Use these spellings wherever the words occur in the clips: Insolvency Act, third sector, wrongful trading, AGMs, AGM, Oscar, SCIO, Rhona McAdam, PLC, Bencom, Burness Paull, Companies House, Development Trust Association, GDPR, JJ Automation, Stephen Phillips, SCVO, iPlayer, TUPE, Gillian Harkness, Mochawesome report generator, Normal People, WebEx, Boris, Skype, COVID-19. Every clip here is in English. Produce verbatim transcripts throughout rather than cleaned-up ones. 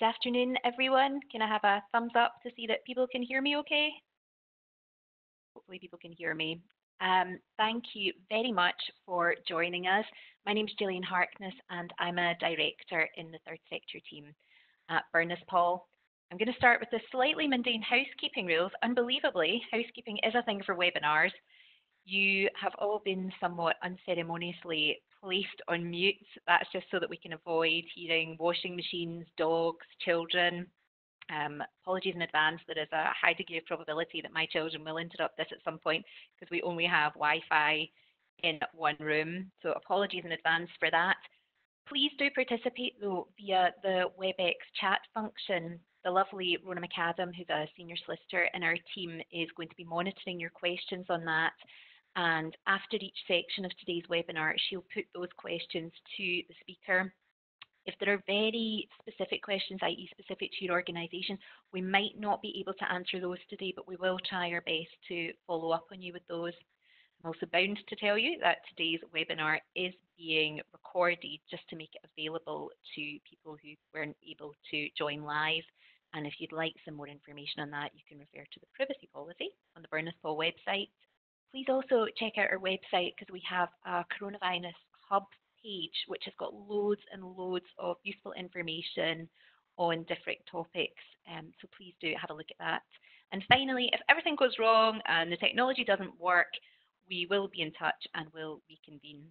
Good afternoon, everyone. Can I have a thumbs up to see that people can hear me okay? Hopefully people can hear me. Um, thank you very much for joining us. My name is Gillian Harkness and I'm a director in the third sector team at Burness Paull. I'm going to start with the slightly mundane housekeeping rules. Unbelievably, housekeeping is a thing for webinars. You have all been somewhat unceremoniously placed on mute. That's just so that we can avoid hearing washing machines, dogs, children. Um, apologies in advance, there is a high degree of probability that my children will interrupt this at some point because we only have Wi-Fi in one room. So apologies in advance for that. Please do participate though via the WebEx chat function. The lovely Rhona McAdam, who's a senior solicitor in our team, is going to be monitoring your questions on that. And after each section of today's webinar, she'll put those questions to the speaker. If there are very specific questions, that is specific to your organisation, we might not be able to answer those today, but we will try our best to follow up on you with those. I'm also bound to tell you that today's webinar is being recorded just to make it available to people who weren't able to join live. And if you'd like some more information on that, you can refer to the privacy policy on the Burness Paull website. Please also check out our website because we have a coronavirus hub page, which has got loads and loads of useful information on different topics. Um, so please do have a look at that. And finally, if everything goes wrong and the technology doesn't work, we will be in touch and we'll reconvene.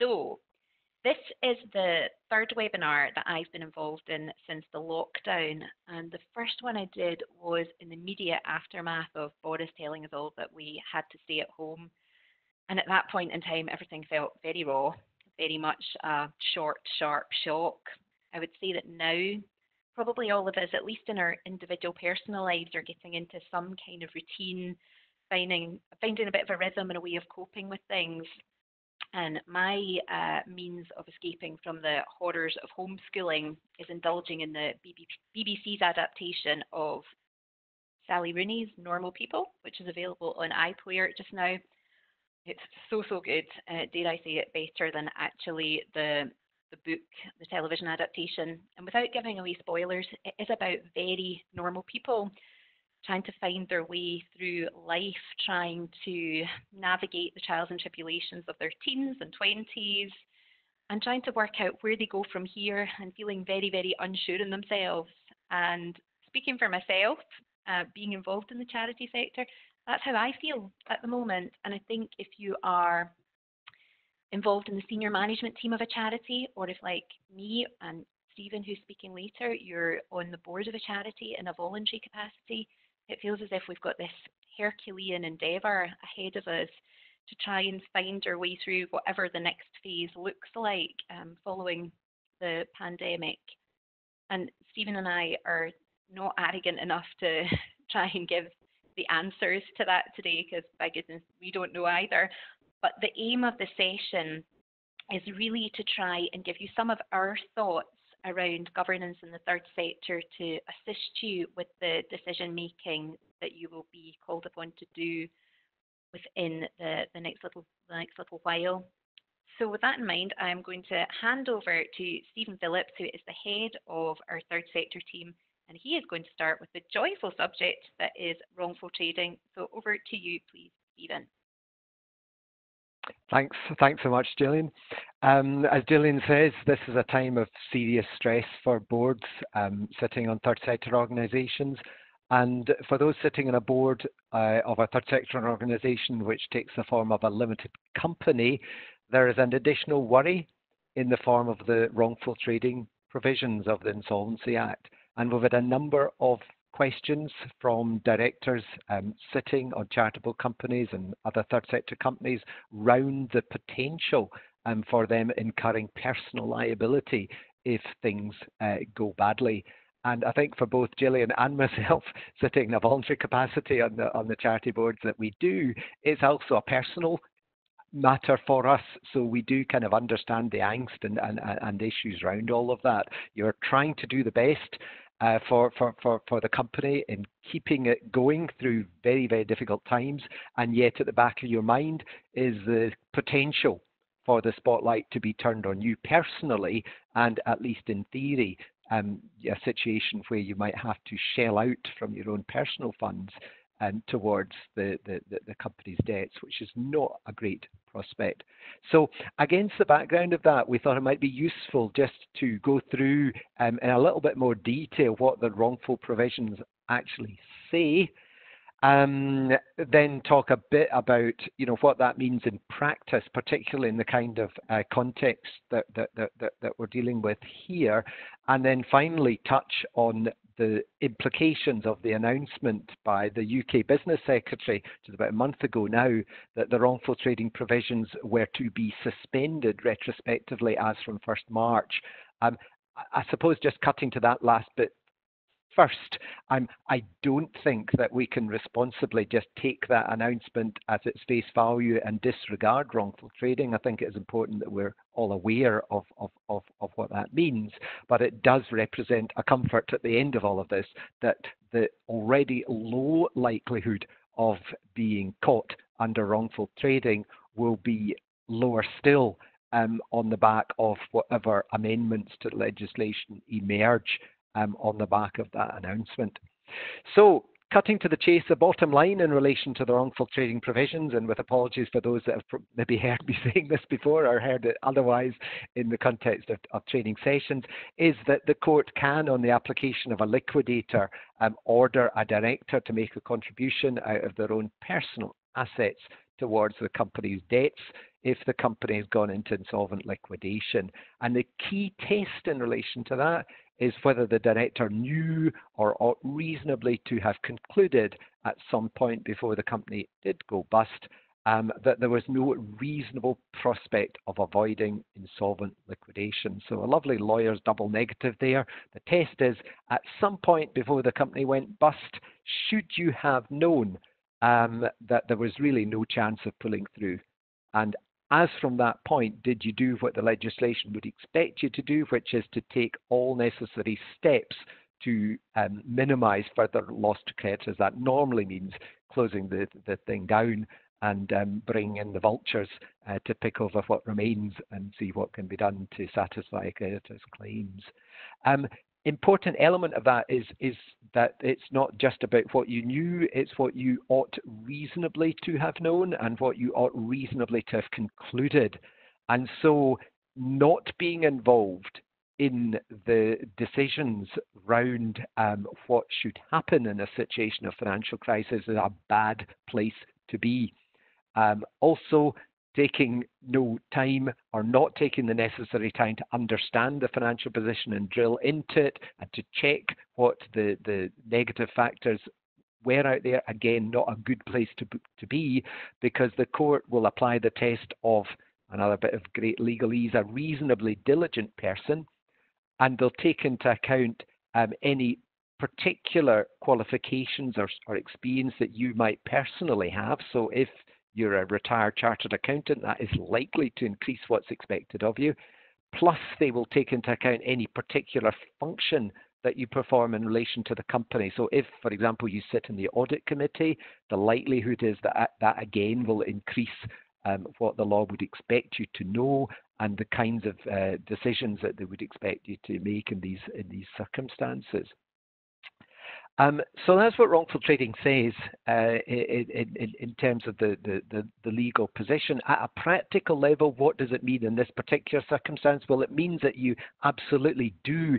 So this is the third webinar that I've been involved in since the lockdown. And the first one I did was in the immediate aftermath of Boris telling us all that we had to stay at home. And at that point in time, everything felt very raw, very much a short, sharp shock. I would say that now, probably all of us, at least in our individual personal lives, are getting into some kind of routine, finding, finding a bit of a rhythm and a way of coping with things. And my uh, means of escaping from the horrors of homeschooling is indulging in the B B C's adaptation of Sally Rooney's Normal People, which is available on iPlayer just now. It's so, so good. Uh, dare I say it, better than actually the, the book, the television adaptation. And without giving away spoilers, it is about very normal people trying to find their way through life, trying to navigate the trials and tribulations of their teens and twenties, and trying to work out where they go from here and feeling very, very unsure in themselves. And speaking for myself, uh, being involved in the charity sector, that's how I feel at the moment. And I think if you are involved in the senior management team of a charity, or if like me and Stephen, who's speaking later, you're on the board of a charity in a voluntary capacity, it feels as if we've got this Herculean endeavour ahead of us to try and find our way through whatever the next phase looks like um, following the pandemic. And Stephen and I are not arrogant enough to try and give the answers to that today, because by goodness, we don't know either. But the aim of the session is really to try and give you some of our thoughts around governance in the third sector to assist you with the decision making that you will be called upon to do within the, the next little the next little while. So with that in mind, I'm going to hand over to Stephen Phillips, who is the head of our third sector team, and he is going to start with the joyful subject that is wrongful trading. So over to you, please, Stephen. Thanks. Thanks so much, Gillian. Um, as Gillian says, this is a time of serious stress for boards um, sitting on third sector organisations, and for those sitting on a board uh, of a third sector organisation which takes the form of a limited company, there is an additional worry in the form of the wrongful trading provisions of the Insolvency Act. And we've had a number of questions from directors um, sitting on charitable companies and other third sector companies round the potential um, for them incurring personal liability if things uh, go badly. And I think for both Gillian and myself, sitting in a voluntary capacity on the on the charity boards that we do, it's also a personal matter for us, so we do kind of understand the angst and, and, and issues around all of that. You're trying to do the best Uh, for, for, for, for the company in keeping it going through very, very difficult times, and yet at the back of your mind is the potential or the spotlight to be turned on you personally, and at least in theory, um, a situation where you might have to shell out from your own personal funds um, towards the, the, the, the company's debts, which is not a great prospect. So against the background of that, we thought it might be useful just to go through um, in a little bit more detail what the wrongful provisions actually say, um, then talk a bit about, you know, what that means in practice, particularly in the kind of uh, context that that, that, that that we're dealing with here, and then finally touch on the implications of the announcement by the U K Business Secretary just about a month ago now that the wrongful trading provisions were to be suspended retrospectively as from first March. Um, I suppose just cutting to that last bit first, um, I don't think that we can responsibly just take that announcement as its face value and disregard wrongful trading. I think it is important that we're all aware of, of, of, of what that means, but it does represent a comfort at the end of all of this that the already low likelihood of being caught under wrongful trading will be lower still um, on the back of whatever amendments to the legislation emerge Um, on the back of that announcement. So, cutting to the chase, the bottom line in relation to the wrongful trading provisions, and with apologies for those that have maybe heard me saying this before or heard it otherwise in the context of, of trading sessions, is that the court can, on the application of a liquidator, um, order a director to make a contribution out of their own personal assets towards the company's debts if the company has gone into insolvent liquidation. And the key test in relation to that is whether the director knew or ought reasonably to have concluded at some point before the company did go bust um, that there was no reasonable prospect of avoiding insolvent liquidation. So a lovely lawyer's double negative there. The test is, at some point before the company went bust, should you have known um, that there was really no chance of pulling through? And as from that point, did you do what the legislation would expect you to do, which is to take all necessary steps to um, minimise further loss to creditors? That normally means closing the, the thing down and um, bringing in the vultures uh, to pick over what remains and see what can be done to satisfy creditors' claims. Um, important element of that is, is that it's not just about what you knew, it's what you ought reasonably to have known and what you ought reasonably to have concluded. And so not being involved in the decisions round um, what should happen in a situation of financial crisis is a bad place to be. Um, also, taking no time or not taking the necessary time to understand the financial position and drill into it and to check what the, the negative factors were out there, again, not a good place to, to be, because the court will apply the test of, another bit of great legalese, a reasonably diligent person, and they'll take into account um, any particular qualifications or, or experience that you might personally have. So if you're a retired chartered accountant, that is likely to increase what's expected of you. Plus, they will take into account any particular function that you perform in relation to the company. So if, for example, you sit in the audit committee, the likelihood is that that again will increase um, what the law would expect you to know and the kinds of uh, decisions that they would expect you to make in these, in these circumstances. Um, so that's what wrongful trading says uh, in, in, in terms of the, the, the legal position. At a practical level, what does it mean in this particular circumstance? Well, it means that you absolutely do,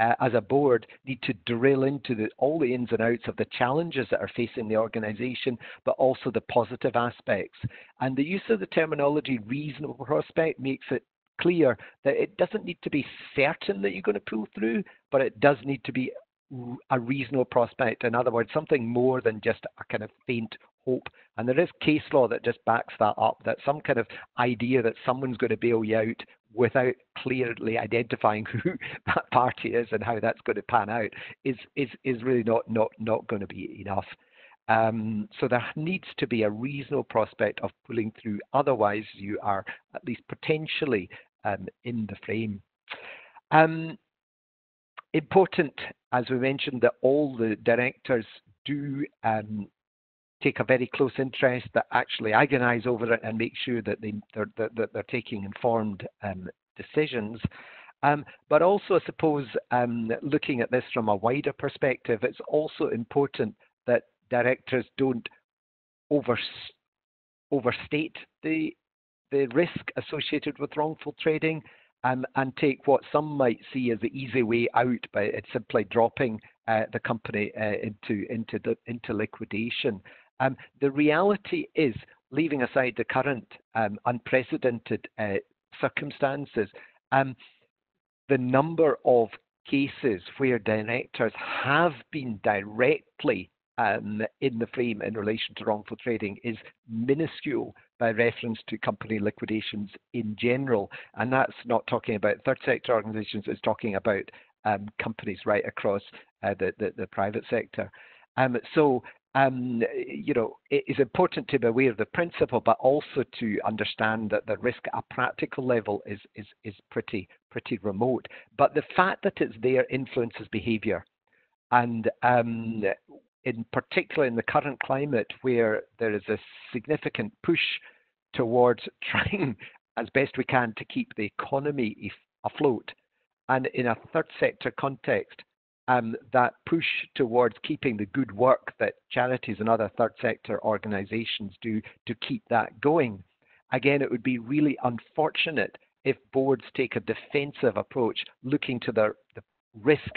uh, as a board, need to drill into the, all the ins and outs of the challenges that are facing the organisation, but also the positive aspects. And the use of the terminology reasonable prospect makes it clear that it doesn't need to be certain that you're going to pull through, but it does need to be a reasonable prospect. In other words, something more than just a kind of faint hope. And there is case law that just backs that up, that some kind of idea that someone's going to bail you out without clearly identifying who that party is and how that's going to pan out is is, is really not, not, not going to be enough. Um, so there needs to be a reasonable prospect of pulling through, otherwise you are at least potentially um, in the frame. Um, Important, as we mentioned, that all the directors do um, take a very close interest, that actually agonise over it and make sure that they, they're, that they're taking informed um, decisions. Um, but also, I suppose, um, looking at this from a wider perspective, it's also important that directors don't over, overstate the, the risk associated with wrongful trading, and, and take what some might see as the easy way out by simply dropping uh, the company uh, into, into, the, into liquidation. Um, the reality is, leaving aside the current um, unprecedented uh, circumstances, um, the number of cases where directors have been directly um, in the frame in relation to wrongful trading is minuscule by reference to company liquidations in general. And that's not talking about third sector organizations, it's talking about um, companies right across uh, the, the, the private sector. Um, so, um, you know, it is important to be aware of the principle, but also to understand that the risk at a practical level is, is, is pretty, pretty remote. But the fact that it's there influences behavior. And um, in particular in the current climate, where there is a significant push towards trying as best we can to keep the economy afloat. And in a third sector context, um, that push towards keeping the good work that charities and other third sector organizations do to keep that going. Again, it would be really unfortunate if boards take a defensive approach, looking to the, the risk,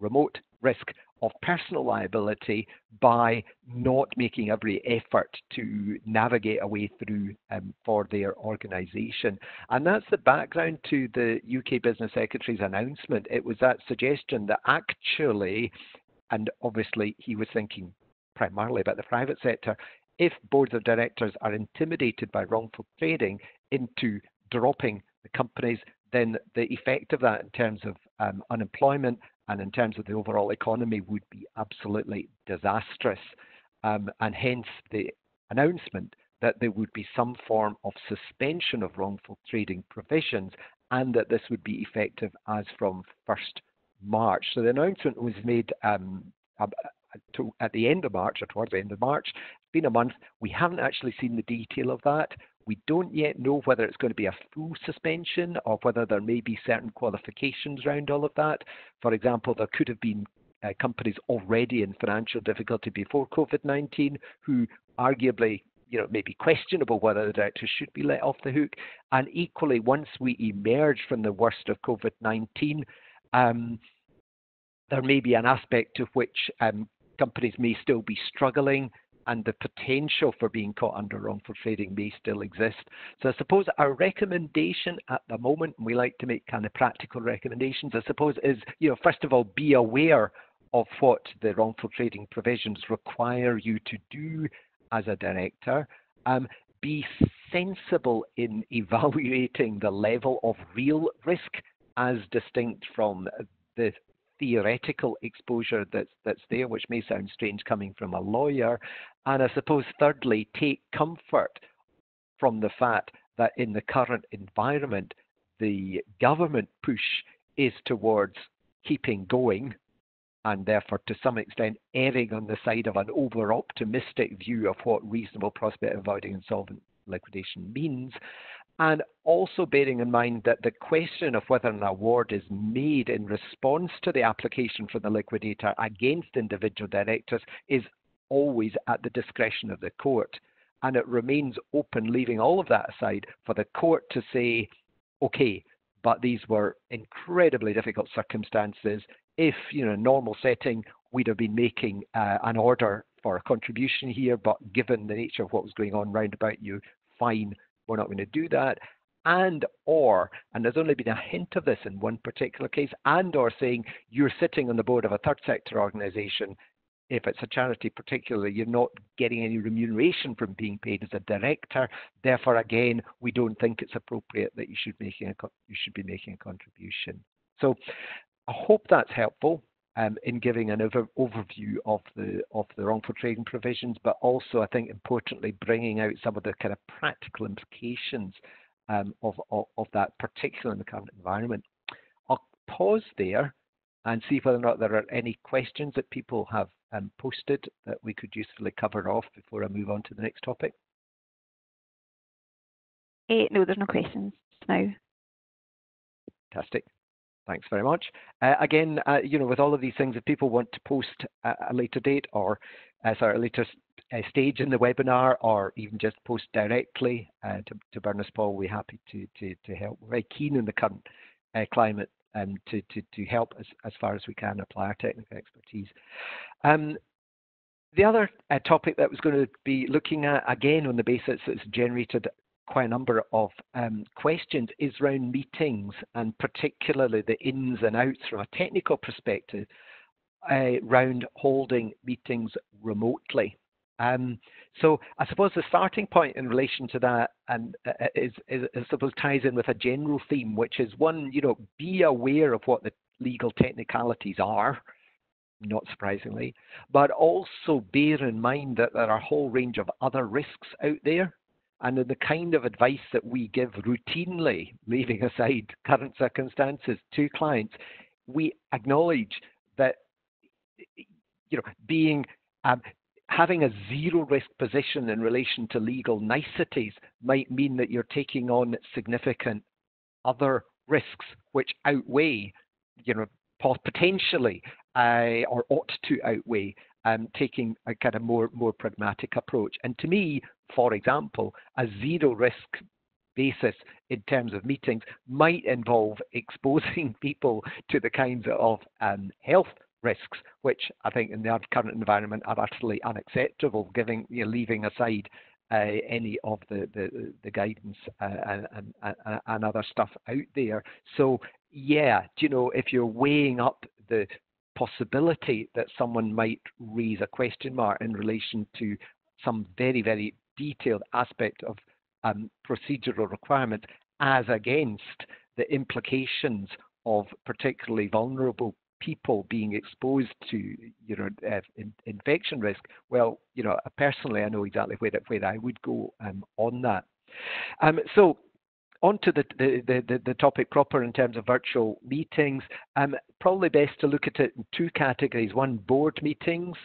remote risk, of personal liability by not making every effort to navigate a way through um, for their organisation. And that's the background to the U K Business Secretary's announcement. It was that suggestion that actually, and obviously he was thinking primarily about the private sector, if boards of directors are intimidated by wrongful trading into dropping the companies, then the effect of that in terms of um, unemployment and in terms of the overall economy would be absolutely disastrous, um, and hence the announcement that there would be some form of suspension of wrongful trading provisions, and that this would be effective as from first March. So the announcement was made um, at the end of March, or towards the end of March. It's been a month. We haven't actually seen the detail of that. We don't yet know whether it's going to be a full suspension or whether there may be certain qualifications around all of that. For example, there could have been uh, companies already in financial difficulty before COVID nineteen who arguably, you know, it may be questionable whether the directors should be let off the hook. And equally, once we emerge from the worst of COVID nineteen, um, there may be an aspect to which um, companies may still be struggling, and the potential for being caught under wrongful trading may still exist. So I suppose our recommendation at the moment, and we like to make kind of practical recommendations, I suppose, is, you know, first of all, be aware of what the wrongful trading provisions require you to do as a director. Um, be sensible in evaluating the level of real risk as distinct from the theoretical exposure that's, that's there, which may sound strange coming from a lawyer. And I suppose thirdly, take comfort from the fact that in the current environment, the government push is towards keeping going, and therefore to some extent erring on the side of an over-optimistic view of what reasonable prospect of avoiding insolvent liquidation means. And also bearing in mind that the question of whether an award is made in response to the application for the liquidator against individual directors is always at the discretion of the court. And it remains open, leaving all of that aside, for the court to say, okay, but these were incredibly difficult circumstances. If, you know, in a normal setting, we'd have been making uh, an order for a contribution here, but given the nature of what was going on round about you, fine, we're not going to do that. And or, and there's only been a hint of this in one particular case, and or saying you're sitting on the board of a third sector organisation, if it's a charity particularly, you're not getting any remuneration from being paid as a director. Therefore, again, we don't think it's appropriate that you should, making a, you should be making a contribution. So I hope that's helpful um, in giving an over, overview of the, of the wrongful trading provisions, but also, I think, importantly, bringing out some of the kind of practical implications Um, of, of, of that, particularly in the current environment. I'll pause there and see whether or not there are any questions that people have um, posted that we could usefully cover off before I move on to the next topic? Uh, no, there's no questions now. Fantastic. Thanks very much. Uh, again, uh, you know, with all of these things, if people want to post at a later date or uh, sorry, a later uh, stage in the webinar, or even just post directly uh, to, to Burness Paull, we're happy to, to, to help. We're very keen in the current uh, climate um, to, to, to help as, as far as we can apply our technical expertise. Um, the other uh, topic that I was going to be looking at, again, on the basis that's generated quite a number of um, questions, is around meetings, and particularly the ins and outs from a technical perspective uh, around holding meetings remotely. Um, so I suppose the starting point in relation to that and uh, is, is, I suppose ties in with a general theme, which is one, you know, be aware of what the legal technicalities are, not surprisingly, but also bear in mind that there are a whole range of other risks out there. And the kind of advice that we give routinely, leaving aside current circumstances, to clients, we acknowledge that, you know, being um, having a zero risk position in relation to legal niceties might mean that you're taking on significant other risks which outweigh, you know, potentially uh, or ought to outweigh um, taking a kind of more more pragmatic approach. And to me, for example, a zero risk basis in terms of meetings might involve exposing people to the kinds of um, health risks, which I think in the current environment are utterly unacceptable, giving, you know, leaving aside uh, any of the, the, the guidance uh, and, and, and other stuff out there. So, yeah, you know, if you're weighing up the possibility that someone might raise a question mark in relation to some very, very detailed aspect of um, procedural requirements, as against the implications of particularly vulnerable people being exposed to, you know, uh, in, infection risk. Well, you know, personally, I know exactly where where I would go um, on that. Um, so, on to the the, the the topic proper in terms of virtual meetings. Um, probably best to look at it in two categories: one, board meetings,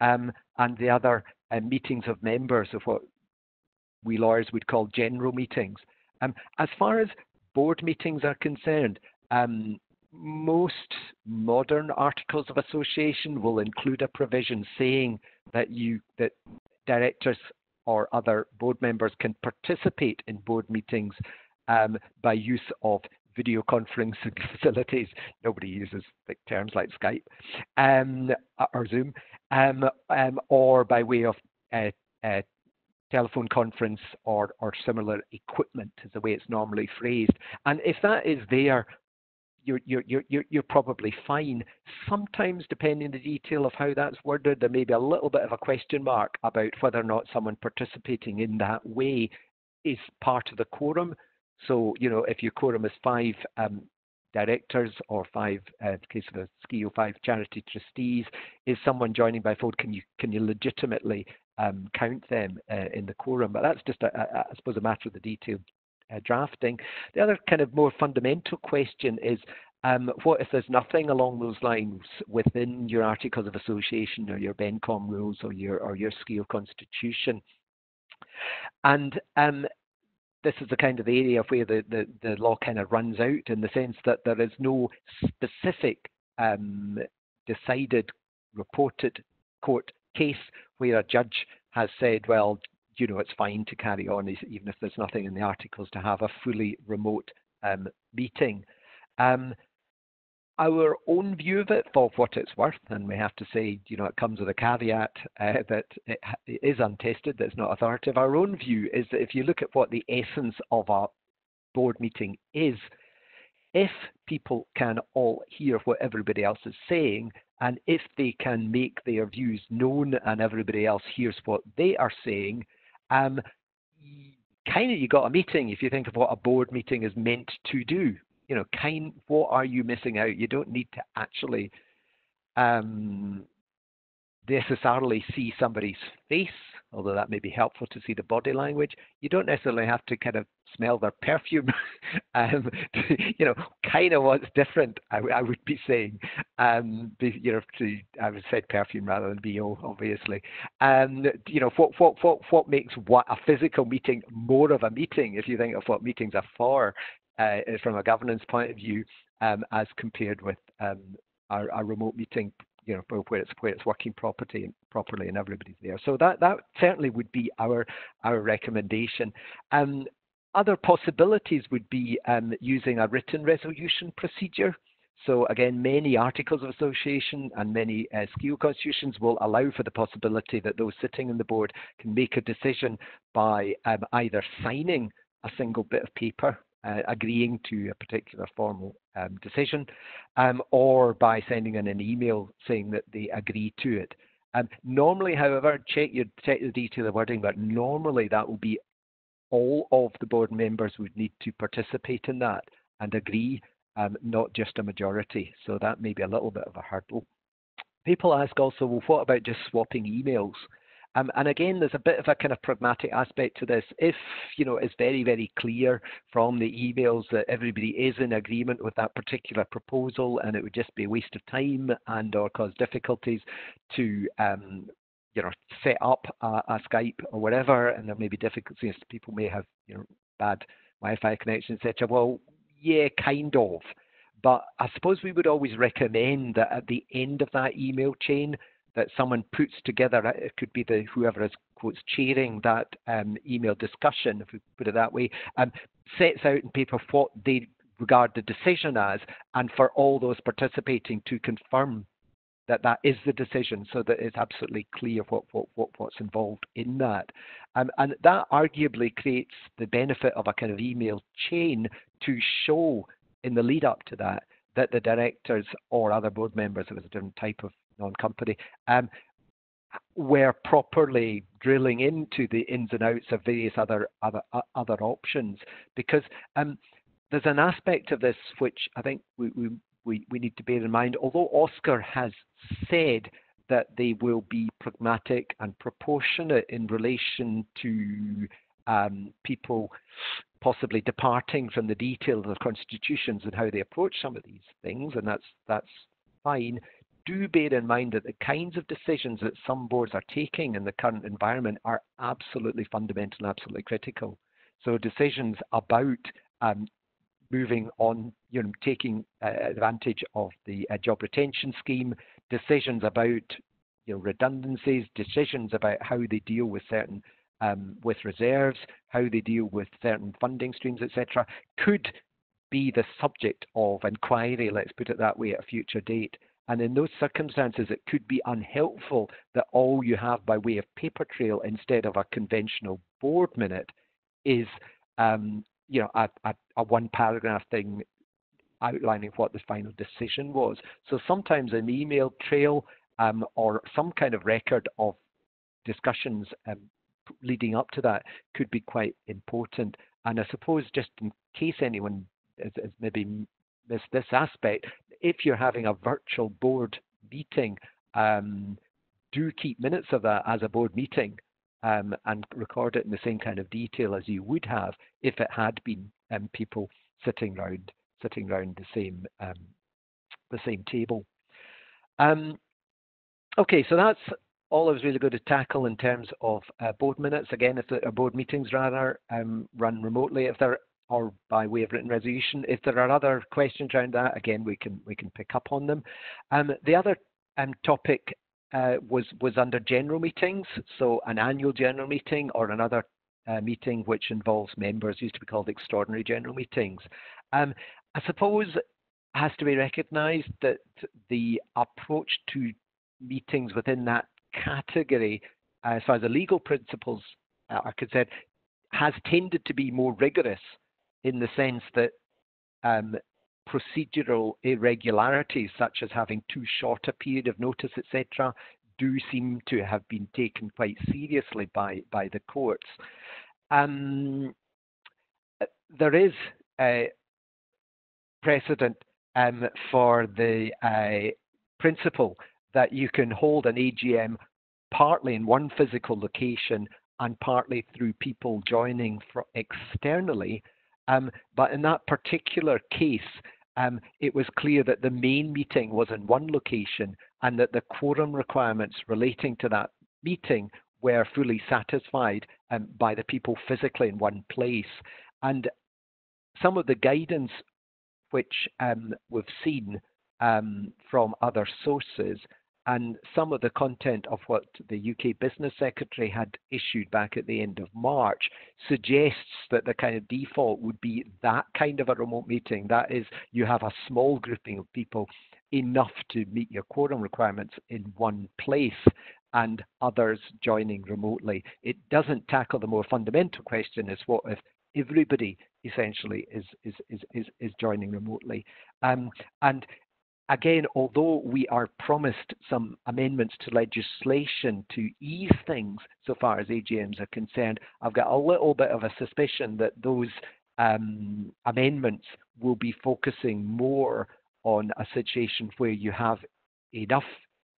um, and the other, uh, meetings of members, of what we lawyers would call general meetings. Um, as far as board meetings are concerned, um, most modern articles of association will include a provision saying that you that directors or other board members can participate in board meetings um, by use of video conferencing facilities. Nobody uses like, terms like Skype um, or Zoom, um, um, or by way of uh, uh, telephone conference or, or similar equipment, is the way it's normally phrased. And if that is there, you're, you're, you're, you're probably fine. Sometimes, depending on the detail of how that's worded, there may be a little bit of a question mark about whether or not someone participating in that way is part of the quorum. So, you know, if your quorum is five um, directors or five, uh, in the case of a S C I O, five charity trustees, is someone joining by phone, can you, can you legitimately Um, count them uh, in the quorum? But that's just, a, a, I suppose, a matter of the detailed uh, drafting. The other kind of more fundamental question is, um, what if there's nothing along those lines within your Articles of Association or your Bencom rules or your or your S C I O constitution? And um, this is the kind of area where the, the, the law kind of runs out, in the sense that there is no specific um, decided, reported court case where a judge has said, well, you know, it's fine to carry on even if there's nothing in the articles to have a fully remote um, meeting. Um, our own view of it, for what it's worth, and we have to say, you know, it comes with a caveat uh, that it, it is untested, that's not authoritative. Our own view is that if you look at what the essence of a board meeting is, if people can all hear what everybody else is saying, and if they can make their views known and everybody else hears what they are saying, um, kind of you got a meeting. If you think of what a board meeting is meant to do, you know, kind what are you missing out? You don't need to actually um, necessarily see somebody's face, although that may be helpful to see the body language. You don't necessarily have to kind of smell their perfume. um, you know, kind of what's different, I, I would be saying. Um, be, you know, to, I would say perfume rather than B O, obviously. Um, you know, what what what what makes what a physical meeting more of a meeting, if you think of what meetings are for, uh, from a governance point of view, um, as compared with um, our, our remote meeting. You know, where it's where it's working property and properly and everybody's there. So that that certainly would be our our recommendation. Um, other possibilities would be um, using a written resolution procedure. So again, many articles of association and many uh, S C I O constitutions will allow for the possibility that those sitting on the board can make a decision by um, either signing a single bit of paper, Uh, agreeing to a particular formal um, decision, um, or by sending in an email saying that they agree to it. Um, normally, however, check your check the detail of the wording, but normally that will be all of the board members would need to participate in that and agree, um, not just a majority. So that may be a little bit of a hurdle. People ask also, well, what about just swapping emails? Um, and again, there's a bit of a kind of pragmatic aspect to this. If, you know, it's very, very clear from the emails that everybody is in agreement with that particular proposal, and it would just be a waste of time and or cause difficulties to, um, you know, set up a, a Skype or whatever, and there may be difficulties. People may have, you know, bad Wi-Fi connection, et cetera. Well, yeah, kind of. But I suppose we would always recommend that at the end of that email chain, that someone puts together, it could be the whoever is quotes chairing that um, email discussion, if we put it that way, um, sets out in paper what they regard the decision as, and for all those participating to confirm that that is the decision, so that it's absolutely clear what, what, what, what's involved in that. Um, and that arguably creates the benefit of a kind of email chain to show in the lead up to that, that the directors or other board members, it was a different type of non-company, um, were properly drilling into the ins and outs of various other other uh, other options, because um, there's an aspect of this which I think we, we we we need to bear in mind. Although Oscar has said that they will be pragmatic and proportionate in relation to um, people possibly departing from the detail of the constitutions and how they approach some of these things, and that's that's fine. Do bear in mind that the kinds of decisions that some boards are taking in the current environment are absolutely fundamental and absolutely critical. So decisions about um, moving on, you know, taking uh, advantage of the uh, job retention scheme, decisions about, you know, redundancies, decisions about how they deal with certain um, with reserves, how they deal with certain funding streams, et cetera, could be the subject of inquiry, let's put it that way, at a future date. And in those circumstances, it could be unhelpful that all you have by way of paper trail instead of a conventional board minute is, um, you know, a, a, a one-paragraph thing outlining what the final decision was. So sometimes an email trail um, or some kind of record of discussions um, leading up to that could be quite important. And I suppose just in case anyone is, is maybe This, this aspect, if you're having a virtual board meeting, um, do keep minutes of that as a board meeting um, and record it in the same kind of detail as you would have if it had been um, people sitting round sitting round the same um, the same table. Um, okay, so that's all I was really going to tackle in terms of uh, board minutes. Again, if the board meetings rather um, run remotely, if they're or by way of written resolution. If there are other questions around that, again, we can we can pick up on them. Um, the other um, topic uh, was was under general meetings, so an annual general meeting or another uh, meeting which involves members, used to be called extraordinary general meetings. Um, I suppose it has to be recognised that the approach to meetings within that category, uh, as far as the legal principles are concerned, has tended to be more rigorous, in the sense that um, procedural irregularities, such as having too short a period of notice, et cetera, do seem to have been taken quite seriously by, by the courts. Um, there is a precedent um, for the uh, principle that you can hold an A G M partly in one physical location and partly through people joining from externally. Um, but in that particular case, um, it was clear that the main meeting was in one location and that the quorum requirements relating to that meeting were fully satisfied um, by the people physically in one place. And some of the guidance which um, we've seen um, from other sources, and some of the content of what the U K Business Secretary had issued back at the end of March, suggests that the kind of default would be that kind of a remote meeting. That is, you have a small grouping of people, enough to meet your quorum requirements in one place, and others joining remotely. It doesn't tackle the more fundamental question, is what if everybody essentially is is is is, is joining remotely. Um, and again, although we are promised some amendments to legislation to ease things so far as A G Ms are concerned, I've got a little bit of a suspicion that those um, amendments will be focusing more on a situation where you have enough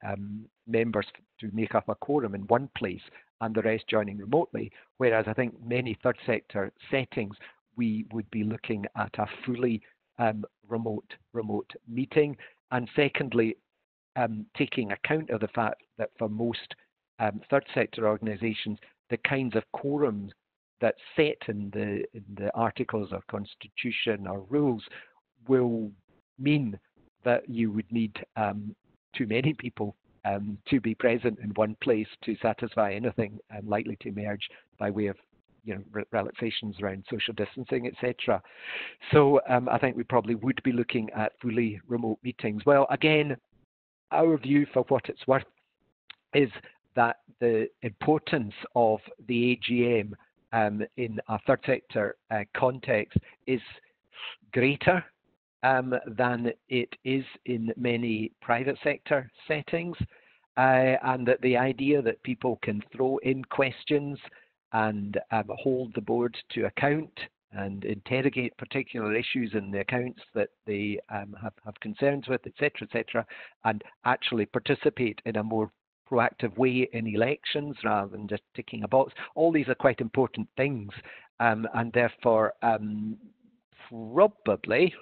um, members to make up a quorum in one place and the rest joining remotely, whereas I think many third sector settings, we would be looking at a fully um, remote, remote meeting. And secondly, um, taking account of the fact that for most um, third sector organisations, the kinds of quorums that set in the, in the articles or constitution or rules will mean that you would need um, too many people um, to be present in one place to satisfy anything um, likely to emerge by way of, you know, re relaxations around social distancing, et cetera. So um, I think we probably would be looking at fully remote meetings. Well, again, our view, for what it's worth, is that the importance of the A G M um, in a third sector uh, context is greater Um, than it is in many private sector settings, uh, and that the idea that people can throw in questions and um, hold the board to account and interrogate particular issues in the accounts that they um, have, have concerns with, et cetera, et cetera, and actually participate in a more proactive way in elections rather than just ticking a box. All these are quite important things, um, and therefore um, probably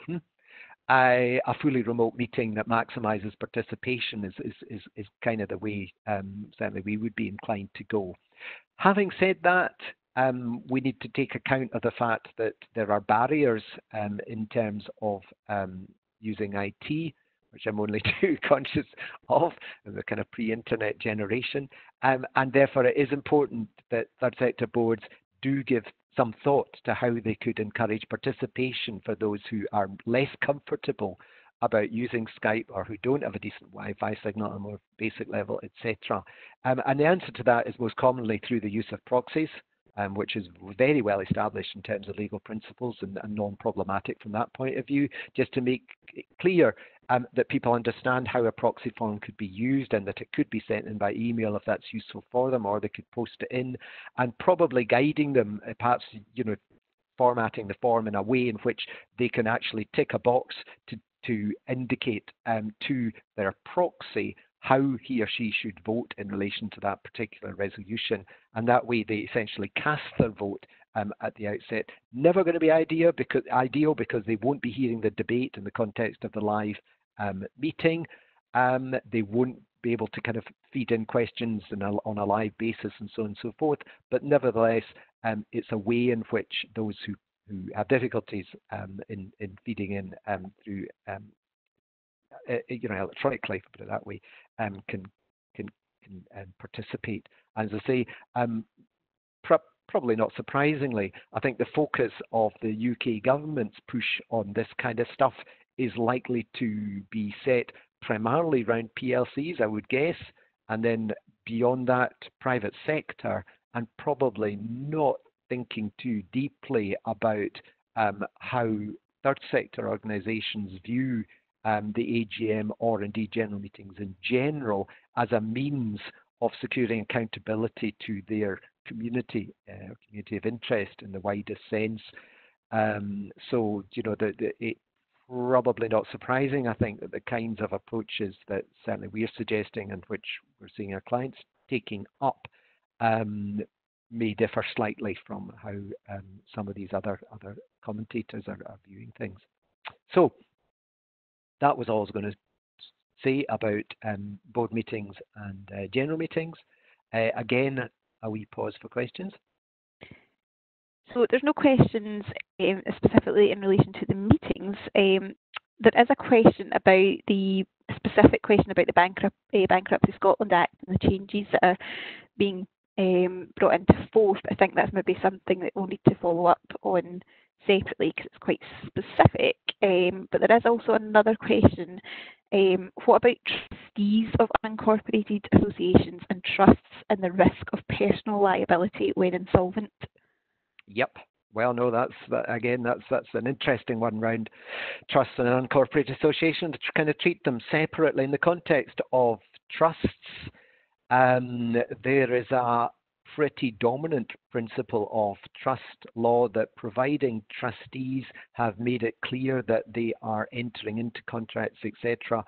I, a fully remote meeting that maximises participation is, is, is, is kind of the way um, certainly we would be inclined to go. Having said that, um, we need to take account of the fact that there are barriers um, in terms of um, using I T, which I'm only too conscious of, the kind of pre-internet generation, um, and therefore it is important that third sector boards do give some thought to how they could encourage participation for those who are less comfortable about using Skype or who don't have a decent Wi-Fi signal on a more basic level, et cetera. Um, and the answer to that is most commonly through the use of proxies, um, which is very well established in terms of legal principles and, and non-problematic from that point of view, just to make it clear um, that people understand how a proxy form could be used and that it could be sent in by email if that's useful for them, or they could post it in, and probably guiding them, perhaps, you know, formatting the form in a way in which they can actually tick a box to, to indicate um, to their proxy how he or she should vote in relation to that particular resolution, and that way they essentially cast their vote um, at the outset. Never going to be ideal because ideal because they won't be hearing the debate in the context of the live um, meeting. Um, they won't be able to kind of feed in questions in a, on a live basis and so on and so forth. But nevertheless, um, it's a way in which those who who have difficulties um, in in feeding in um, through um, Uh, you know, electronically, put it that way, um, can can can um, participate. As I say, um, pro probably not surprisingly, I think the focus of the U K government's push on this kind of stuff is likely to be set primarily around P L Cs, I would guess, and then beyond that, private sector, and probably not thinking too deeply about um, how third sector organisations view Um, the A G M, or indeed general meetings in general, as a means of securing accountability to their community, uh, community of interest in the widest sense. Um, so, you know, the, the, it, probably not surprising, I think, that the kinds of approaches that certainly we're suggesting and which we're seeing our clients taking up um, may differ slightly from how um, some of these other other commentators are, are viewing things. So that was all I was going to say about um, board meetings and uh, general meetings. Uh, again, a wee pause for questions. So there's no questions um, specifically in relation to the meetings. Um, there is a question about the specific question about the bankrupt, uh, Bankruptcy Scotland Act and the changes that are being um, brought into force. I think that's maybe something that we'll need to follow up on separately because it's quite specific. Um, but there is also another question. Um, what about trustees of unincorporated associations and trusts and the risk of personal liability when insolvent? Yep. Well, no, that's that, again, that's that's an interesting one round trusts and an unincorporated association to kind of treat them separately. In the context of trusts, um, there is a pretty dominant principle of trust law that, providing trustees have made it clear that they are entering into contracts, et cetera,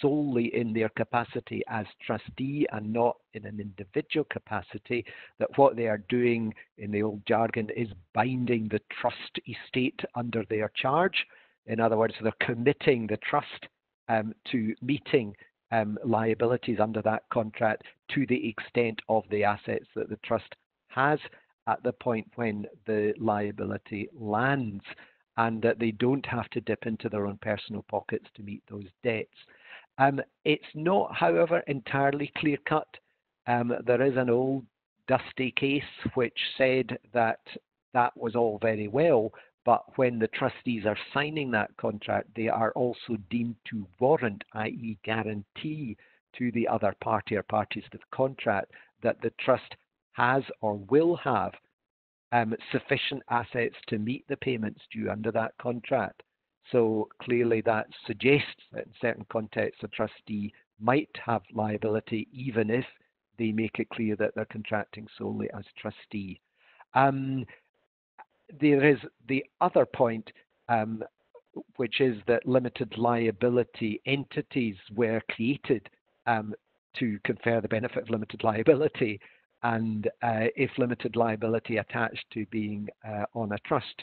solely in their capacity as trustee and not in an individual capacity, that what they are doing, in the old jargon, is binding the trust estate under their charge. In other words, they're committing the trust um, to meeting Um, liabilities under that contract to the extent of the assets that the trust has at the point when the liability lands, and that they don't have to dip into their own personal pockets to meet those debts. Um, it's not, however, entirely clear-cut. Um, there is an old dusty case which said that that was all very well, but when the trustees are signing that contract, they are also deemed to warrant, that is guarantee to the other party or parties to the contract, that the trust has or will have um, sufficient assets to meet the payments due under that contract. So clearly that suggests that in certain contexts a trustee might have liability even if they make it clear that they're contracting solely as trustee. Um, There is the other point, um, which is that limited liability entities were created um, to confer the benefit of limited liability, and uh, if limited liability attached to being uh, on a trust,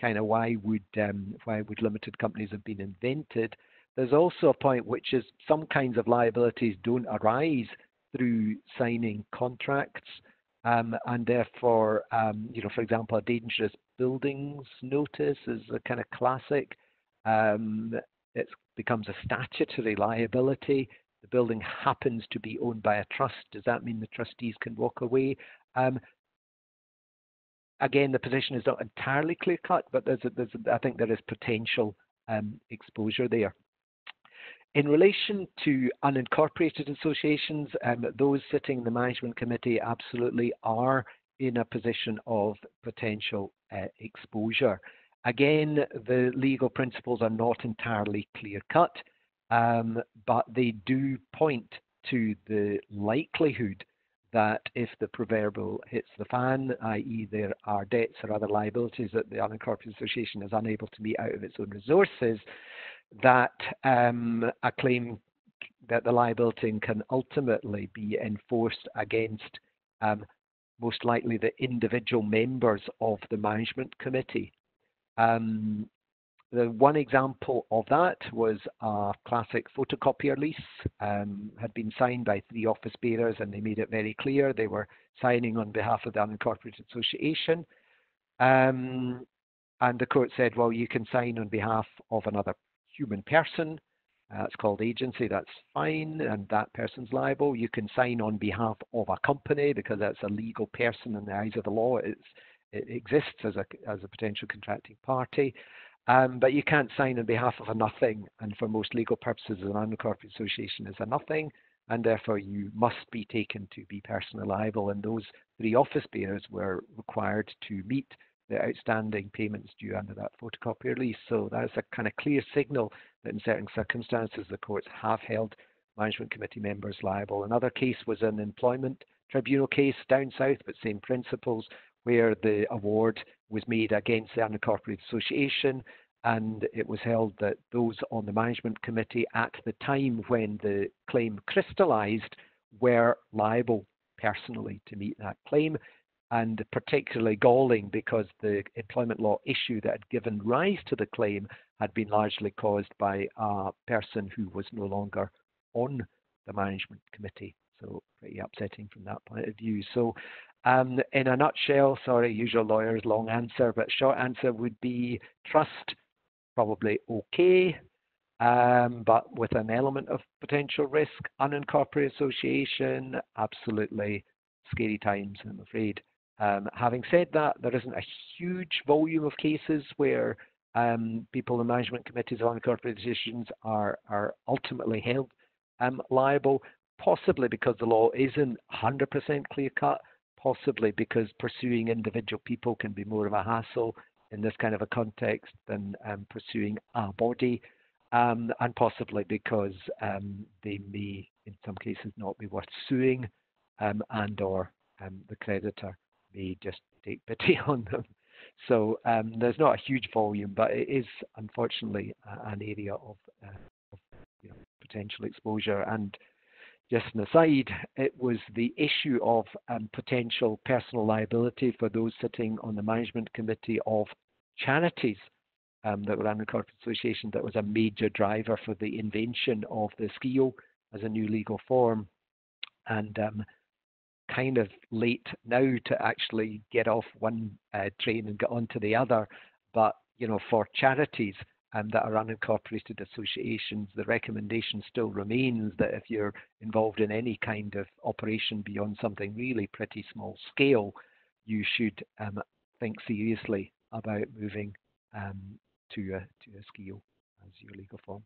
kind of why would um, why would limited companies have been invented? There's also a point which is some kinds of liabilities don't arise through signing contracts. Um, and therefore, um, you know, for example, a dangerous buildings notice is a kind of classic. Um, it becomes a statutory liability. The building happens to be owned by a trust. Does that mean the trustees can walk away? Um, again, the position is not entirely clear-cut, but there's, a, there's a, I think there is potential um, exposure there. In relation to unincorporated associations, um, those sitting in the management committee absolutely are in a position of potential uh, exposure. Again, the legal principles are not entirely clear-cut, um, but they do point to the likelihood that if the proverbial hits the fan, that is there are debts or other liabilities that the unincorporated association is unable to meet out of its own resources, that um, a claim that the liability can ultimately be enforced against um, most likely the individual members of the management committee. Um, the one example of that was a classic photocopier lease, um, had been signed by three office bearers, and they made it very clear they were signing on behalf of the unincorporated association. Um, and the court said, well, you can sign on behalf of another human person, uh, it's called agency, that's fine, and that person's liable. You can sign on behalf of a company because that's a legal person in the eyes of the law. It's, it exists as a, as a potential contracting party, um, but you can't sign on behalf of a nothing, and for most legal purposes an unincorporated association is a nothing, and therefore you must be taken to be personally liable, and those three office bearers were required to meet the outstanding payments due under that photocopier lease. So that's a kind of clear signal that in certain circumstances the courts have held management committee members liable. Another case was an employment tribunal case down south, but same principles, where the award was made against the unincorporated association, and it was held that those on the management committee at the time when the claim crystallised were liable personally to meet that claim, and particularly galling because the employment law issue that had given rise to the claim had been largely caused by a person who was no longer on the management committee. So pretty upsetting from that point of view. So um, in a nutshell, sorry, usual lawyer's long answer, but short answer would be trust, probably okay, um, but with an element of potential risk. Unincorporated association, absolutely scary times, I'm afraid. Um, having said that, there isn't a huge volume of cases where um, people in management committees of unincorporated associations are, are ultimately held um, liable. Possibly because the law isn't one hundred percent clear-cut, possibly because pursuing individual people can be more of a hassle in this kind of a context than um, pursuing a body, um, and possibly because um, they may, in some cases, not be worth suing, um, and or um, the creditor may just take pity on them. So um, there's not a huge volume, but it is, unfortunately, uh, an area of, uh, of you know, potential exposure. And just an aside, it was the issue of um, potential personal liability for those sitting on the management committee of charities um, that were under corporate association that was a major driver for the invention of the S C I O as a new legal form, and um, kind of late now to actually get off one uh, train and get onto the other. But you know, for charities and that are unincorporated associations, the recommendation still remains that if you're involved in any kind of operation beyond something really pretty small scale, you should um, think seriously about moving um, to a, to a S C I O as your legal form.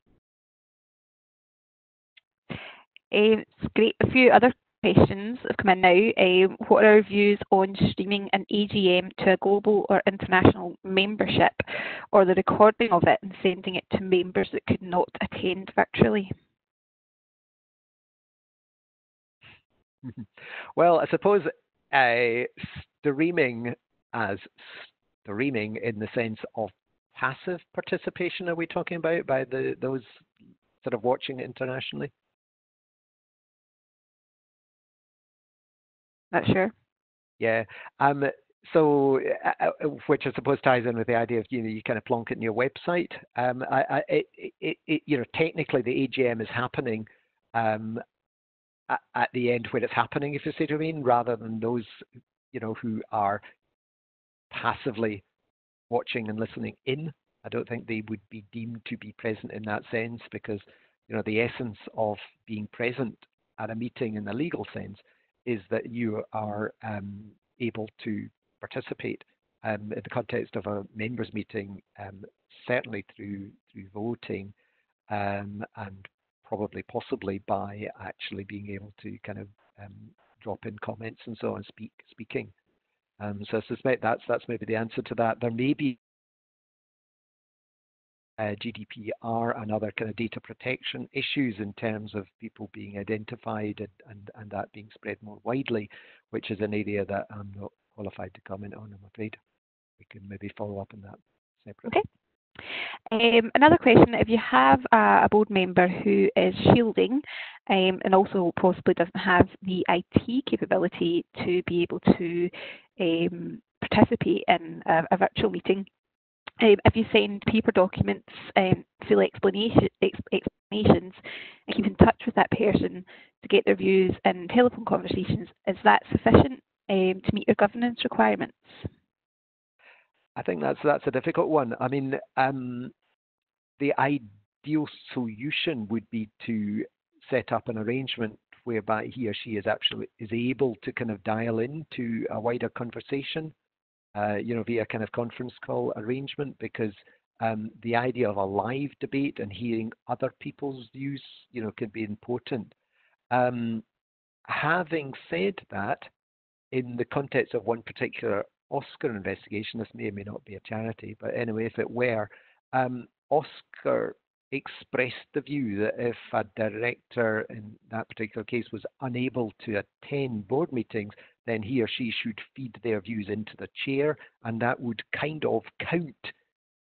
Um, it's great. A few other questions have come in now. Um, what are our views on streaming an A G M to a global or international membership, or the recording of it and sending it to members that could not attend virtually? Well, I suppose uh, streaming as streaming in the sense of passive participation are we talking about by the those sort of watching it internationally? Not sure. Yeah. Um. So, uh, which I suppose ties in with the idea of you know you kind of plonk it in your website. Um. I. I it, it, it, you know, technically the A G M is happening, um, at, at the end when it's happening, if you see what I mean, rather than those, you know, who are passively watching and listening in. I don't think they would be deemed to be present in that sense, because you know the essence of being present at a meeting in the legal sense is that you are um, able to participate um, in the context of a members' meeting, um, certainly through through voting, um, and probably possibly by actually being able to kind of um, drop in comments and so on, speak speaking. Um, so I suspect that's that's maybe the answer to that. There may be uh, G D P R and other kind of data protection issues in terms of people being identified and, and, and that being spread more widely, which is an area that I'm not qualified to comment on, I'm afraid. We can maybe follow up on that separately. Okay. Um, another question, if you have uh, a board member who is shielding um, and also possibly doesn't have the I T capability to be able to um, participate in a, a virtual meeting, Um, if you send paper documents, um, full explanation, ex explanations, and keep in touch with that person to get their views and telephone conversations, is that sufficient um, to meet your governance requirements? I think that's that's a difficult one. I mean, um, the ideal solution would be to set up an arrangement whereby he or she is actually is able to kind of dial into a wider conversation. Uh, you know, via kind of conference call arrangement, because um, the idea of a live debate and hearing other people's views, you know, can be important. Um, having said that, in the context of one particular Oscar investigation, this may or may not be a charity, but anyway, if it were, um, Oscar expressed the view that if a director in that particular case was unable to attend board meetings, then he or she should feed their views into the chair, and that would kind of count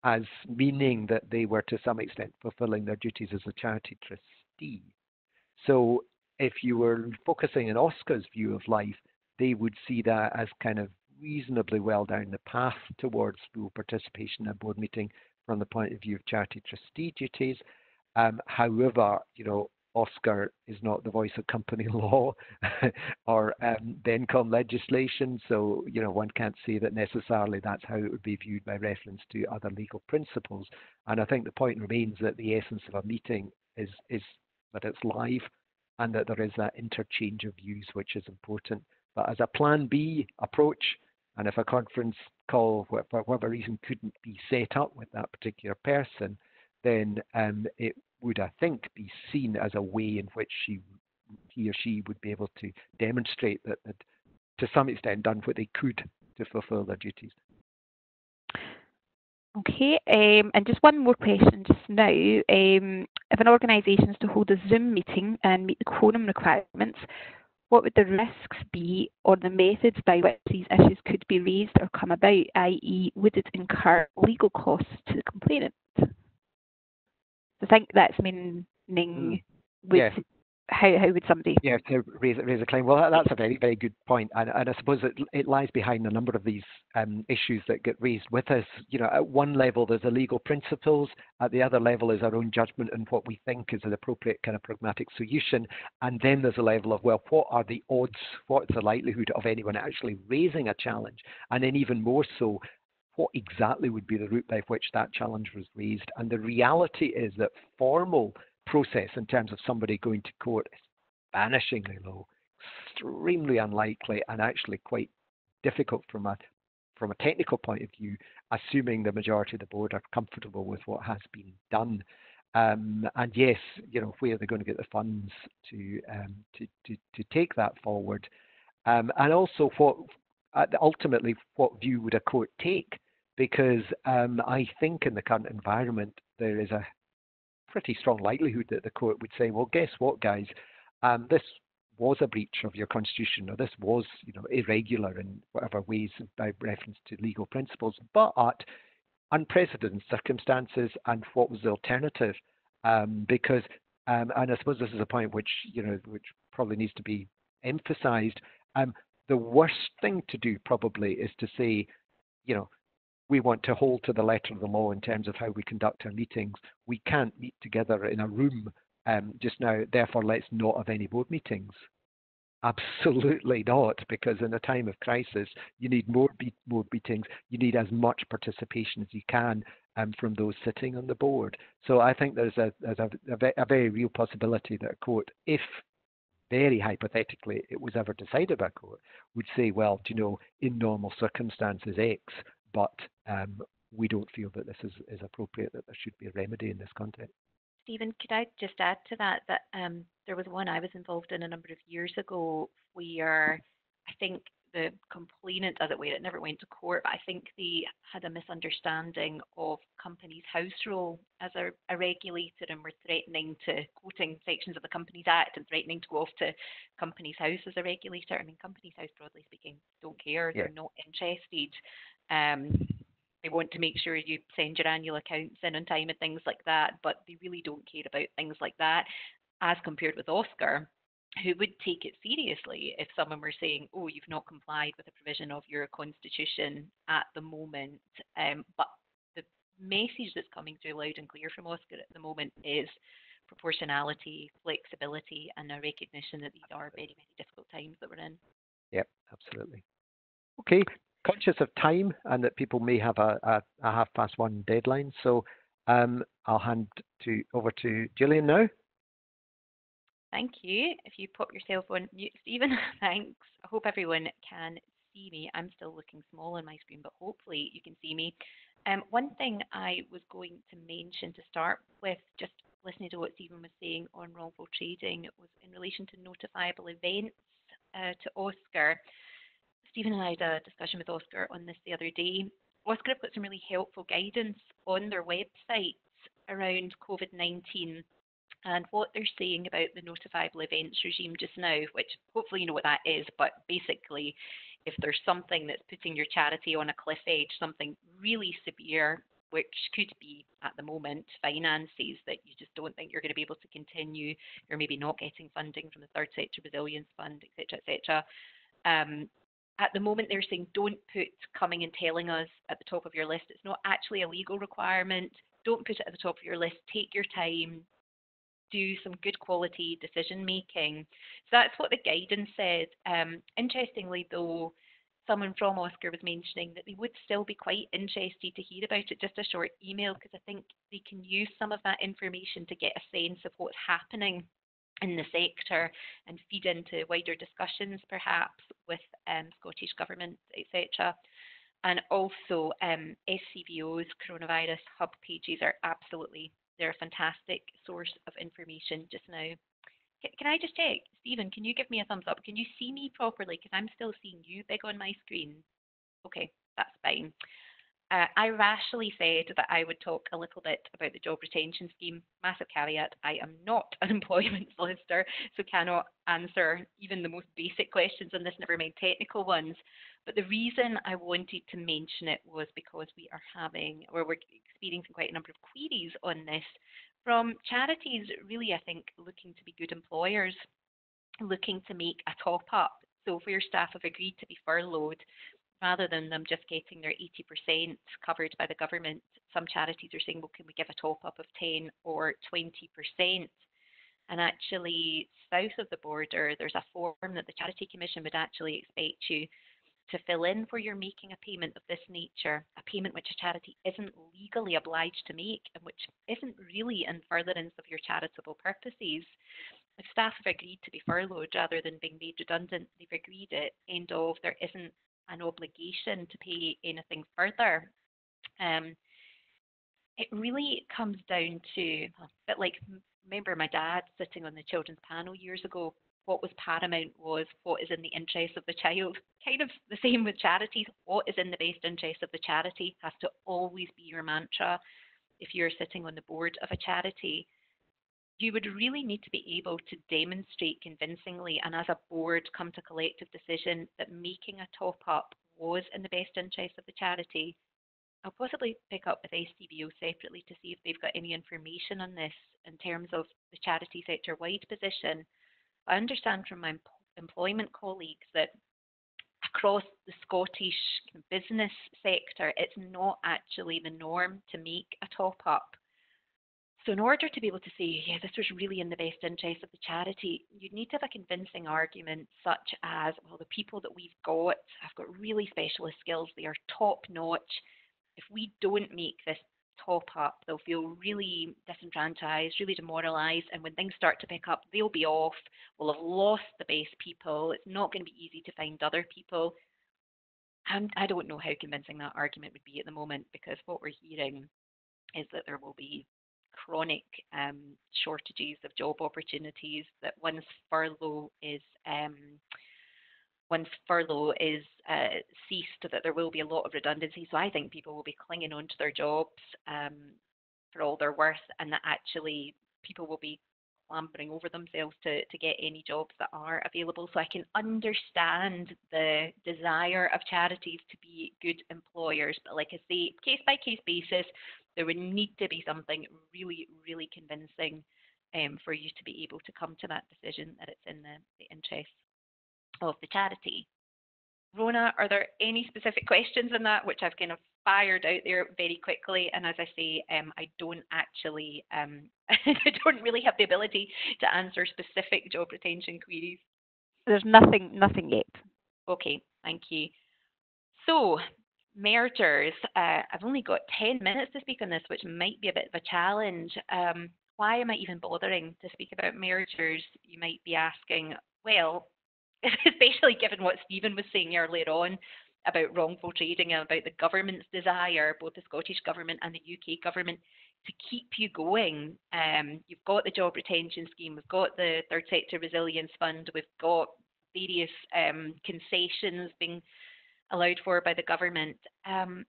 as meaning that they were to some extent fulfilling their duties as a charity trustee. So if you were focusing on Oscar's view of life, they would see that as kind of reasonably well down the path towards full participation in a board meeting from the point of view of charity trustee duties. Um, however, you know, Oscar is not the voice of company law or um, Bencom legislation, so you know one can't say that necessarily that's how it would be viewed by reference to other legal principles. And I think the point remains that the essence of a meeting is is that it's live, and that there is that interchange of views which is important. But as a plan B approach, and if a conference call for whatever reason couldn't be set up with that particular person, then um, it would, I think, be seen as a way in which she, he or she would be able to demonstrate that they'd, to some extent, done what they could to fulfil their duties. Okay, um, and just one more question just now. Um, if an organisation is to hold a Zoom meeting and meet the quorum requirements, what would the risks be or the methods by which these issues could be raised or come about, that is would it incur legal costs to the complainant? I think that's meaning mm. with yeah. how how would somebody yeah to raise raise a claim. Well, that, that's a very very good point, and and I suppose it it lies behind a number of these um, issues that get raised with us. You know, at one level there's the legal principles, at the other level is our own judgment and what we think is an appropriate kind of pragmatic solution, and then there's a level of, well, what are the odds? What's the likelihood of anyone actually raising a challenge? And then even more so, what exactly would be the route by which that challenge was raised? And the reality is that formal process in terms of somebody going to court is vanishingly low, extremely unlikely, and actually quite difficult from a from a technical point of view, assuming the majority of the board are comfortable with what has been done. Um, and yes, you know, where they're going to get the funds to um, to, to to take that forward, um, and also what ultimately what view would a court take? Because um, I think in the current environment, there is a pretty strong likelihood that the court would say, well, guess what, guys, um, this was a breach of your constitution, or this was, you know, irregular in whatever ways by reference to legal principles, but unprecedented circumstances, and what was the alternative? Um, because, um, and I suppose this is a point which, you know, which probably needs to be emphasized. Um, the worst thing to do probably is to say, you know, we want to hold to the letter of the law in terms of how we conduct our meetings. We can't meet together in a room um, just now, therefore let's not have any board meetings. Absolutely not, because in a time of crisis, you need more board meetings. You need as much participation as you can um, from those sitting on the board. So I think there's a, there's a, a very real possibility that a court, if very hypothetically it was ever decided by court, would say, well, do you know, in normal circumstances X, but um, we don't feel that this is, is appropriate, that there should be a remedy in this context. Stephen, could I just add to that, that um, there was one I was involved in a number of years ago where I think the complainant, as it were, it never went to court, but I think they had a misunderstanding of Companies House role as a, a regulator, and were threatening to, quoting sections of the Companies Act, and threatening to go off to Companies House as a regulator. I mean, Companies House, broadly speaking, don't care, yeah. They're not interested. Um, they want to make sure you send your annual accounts in on time and things like that, but they really don't care about things like that, as compared with Oscar, who would take it seriously if someone were saying, oh, you've not complied with a provision of your constitution at the moment. Um, but the message that's coming through loud and clear from Oscar at the moment is proportionality, flexibility, and a recognition that these are very, very difficult times that we're in. Yep, absolutely. Okay, conscious of time and that people may have a, a, a half past one deadline. So um, I'll hand to over to Gillian now. Thank you. If you pop yourself on mute, Stephen, thanks. I hope everyone can see me. I'm still looking small on my screen, but hopefully you can see me. Um, one thing I was going to mention to start with, just listening to what Stephen was saying on wrongful trading, was in relation to notifiable events uh, to Oscar. Stephen and I had a discussion with Oscar on this the other day. Oscar have got some really helpful guidance on their website around COVID nineteen. And what they're saying about the notifiable events regime just now, which hopefully you know what that is, but basically if there's something that's putting your charity on a cliff edge, something really severe, which could be at the moment finances that you just don't think you're going to be able to continue. You're maybe not getting funding from the Third Sector Resilience Fund, et cetera, et cetera. Um, at the moment, they're saying don't put coming and telling us at the top of your list. It's not actually a legal requirement. Don't put it at the top of your list. Take your time. Do some good quality decision making. So that's what the guidance said. Um, interestingly, though, someone from Oscar was mentioning that they would still be quite interested to hear about it, just a short email, because I think they can use some of that information to get a sense of what's happening in the sector and feed into wider discussions, perhaps, with um, Scottish Government, et cetera. And also, um, S C V O's coronavirus hub pages are absolutely, they're a fantastic source of information just now. Can I just check, Stephen, can you give me a thumbs up? Can you see me properly? Because I'm still seeing you big on my screen. Okay, that's fine. Uh, I rashly said that I would talk a little bit about the job retention scheme. Massive caveat, I am not an employment solicitor, so cannot answer even the most basic questions on this, never mind technical ones. But the reason I wanted to mention it was because we are having, or we're experiencing quite a number of queries on this from charities, really, I think, looking to be good employers, looking to make a top up. So for your staff have agreed to be furloughed, rather than them just getting their eighty percent covered by the government, some charities are saying, well, can we give a top up of ten or twenty percent? And actually, south of the border, there's a form that the Charity Commission would actually expect you to fill in where you're making a payment of this nature, a payment which a charity isn't legally obliged to make and which isn't really in furtherance of your charitable purposes. If staff have agreed to be furloughed rather than being made redundant, they've agreed it, end of, there isn't an obligation to pay anything further. Um, it really comes down to, a bit like, remember my dad sitting on the children's panel years ago, what was paramount was what is in the interest of the child. Kind of the same with charities, what is in the best interest of the charity has to always be your mantra. If you're sitting on the board of a charity, you would really need to be able to demonstrate convincingly and as a board come to collective decision that making a top-up was in the best interest of the charity. I'll possibly pick up with S C B O separately to see if they've got any information on this in terms of the charity sector-wide position. I understand from my employment colleagues that across the Scottish business sector, it's not actually the norm to make a top-up. So in order to be able to say, yeah, this was really in the best interest of the charity, you'd need to have a convincing argument such as, well, the people that we've got have got really specialist skills. They are top-notch. If we don't make this top-up, they'll feel really disenfranchised, really demoralised, and when things start to pick up, they'll be off. We'll have lost the best people. It's not going to be easy to find other people. And I don't know how convincing that argument would be at the moment, because what we're hearing is that there will be chronic um, shortages of job opportunities, that once furlough is um, once furlough is uh, ceased, that there will be a lot of redundancy. So I think people will be clinging on to their jobs um, for all their worth, and that actually people will be clambering over themselves to, to get any jobs that are available. So I can understand the desire of charities to be good employers, but like I say, case by case basis, there would need to be something really, really convincing um, for you to be able to come to that decision that it's in the, the interest of the charity. Rhona, are there any specific questions on that, which I've kind of fired out there very quickly? And as I say, um, I don't actually, um, I don't really have the ability to answer specific job retention queries. There's nothing, nothing yet. Okay, thank you. So, mergers. Uh, I've only got ten minutes to speak on this, which might be a bit of a challenge. Um, why am I even bothering to speak about mergers? You might be asking, well, especially given what Stephen was saying earlier on about wrongful trading and about the government's desire, both the Scottish Government and the U K Government, to keep you going. Um, you've got the job retention scheme, we've got the Third Sector Resilience Fund, we've got various um, concessions being allowed for by the government. Um,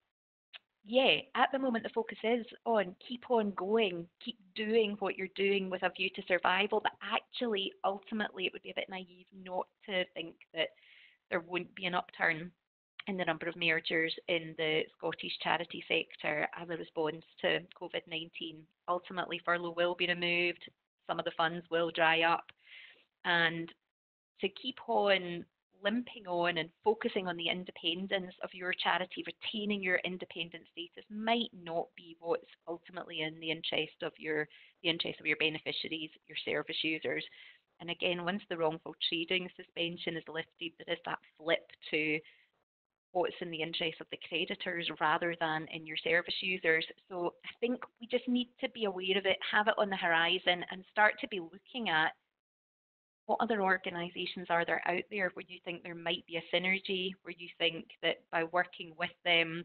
yeah, at the moment the focus is on keep on going, keep doing what you're doing with a view to survival, but actually ultimately it would be a bit naive not to think that there won't be an upturn in the number of mergers in the Scottish charity sector as a response to COVID nineteen. Ultimately, furlough will be removed, some of the funds will dry up, and to keep on limping on and focusing on the independence of your charity, retaining your independent status, might not be what's ultimately in the interest of your the interest of your beneficiaries, your service users. And again, once the wrongful trading suspension is lifted, there is that flip to what's in the interest of the creditors rather than in your service users. So I think we just need to be aware of it, have it on the horizon, and start to be looking at what other organisations are there out there where you think there might be a synergy, where you think that by working with them,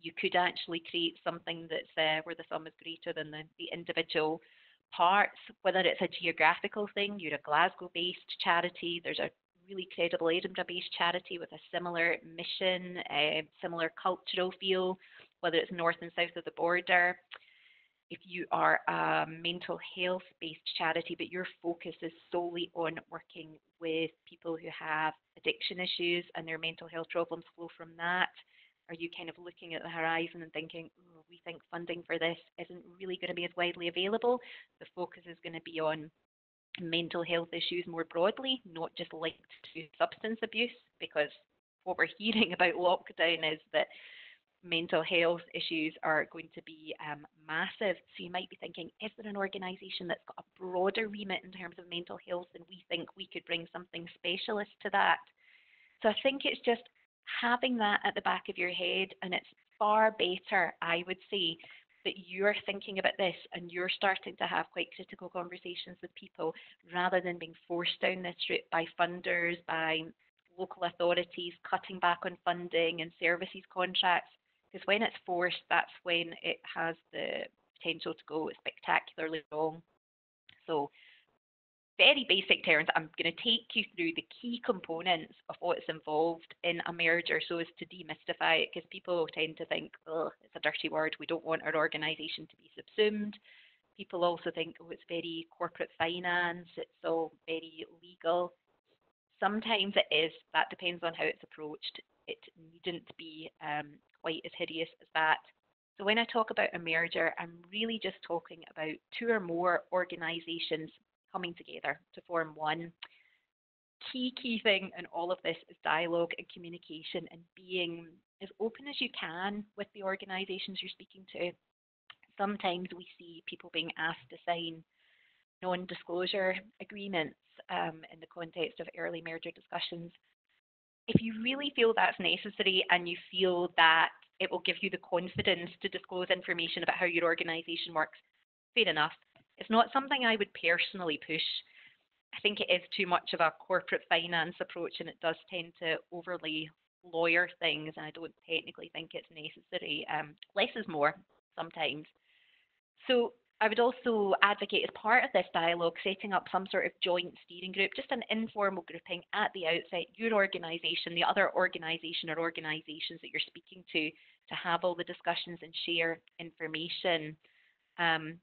you could actually create something that's uh, where the sum is greater than the, the individual parts, whether it's a geographical thing. You're a Glasgow-based charity, there's a really credible Edinburgh-based charity with a similar mission, a similar cultural feel, whether it's north and south of the border. If you are a mental health-based charity, but your focus is solely on working with people who have addiction issues and their mental health problems flow from that, are you kind of looking at the horizon and thinking, oh, we think funding for this isn't really going to be as widely available? The focus is going to be on mental health issues more broadly, not just linked to substance abuse, because what we're hearing about lockdown is that mental health issues are going to be um, massive. So you might be thinking, is there an organisation that's got a broader remit in terms of mental health, and we think we could bring something specialist to that? So I think it's just having that at the back of your head, and it's far better, I would say, that you're thinking about this and you're starting to have quite critical conversations with people rather than being forced down this route by funders, by local authorities cutting back on funding and services contracts. Because when it's forced, that's when it has the potential to go spectacularly wrong. So, very basic terms, I'm going to take you through the key components of what's involved in a merger so as to demystify it, because people tend to think, oh, it's a dirty word, we don't want our organisation to be subsumed. People also think, oh, it's very corporate finance, it's all very legal. Sometimes it is, that depends on how it's approached. It needn't be um, quite as hideous as that. So when I talk about a merger, I'm really just talking about two or more organisations coming together to form one. Key, key thing in all of this is dialogue and communication, and being as open as you can with the organisations you're speaking to. Sometimes we see people being asked to sign non-disclosure agreements um, in the context of early merger discussions. If you really feel that's necessary and you feel that it will give you the confidence to disclose information about how your organisation works, fair enough. It's not something I would personally push. I think it is too much of a corporate finance approach, and it does tend to overly lawyer things, and I don't technically think it's necessary. Um, less is more sometimes. So I would also advocate, as part of this dialogue, setting up some sort of joint steering group, just an informal grouping at the outset, your organisation, the other organisation or organisations that you're speaking to, to have all the discussions and share information. Um,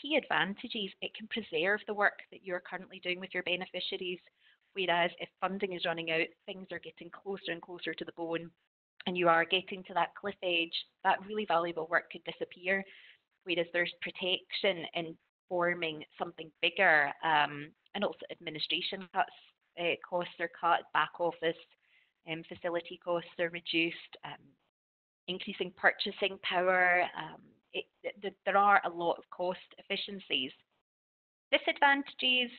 key advantages, it can preserve the work that you're currently doing with your beneficiaries, whereas if funding is running out, things are getting closer and closer to the bone, and you are getting to that cliff edge, that really valuable work could disappear. Whereas there's protection in forming something bigger, um, and also administration cuts, uh, costs are cut, back office um, facility costs are reduced, um, increasing purchasing power. Um, it, th there are a lot of cost efficiencies. Disadvantages.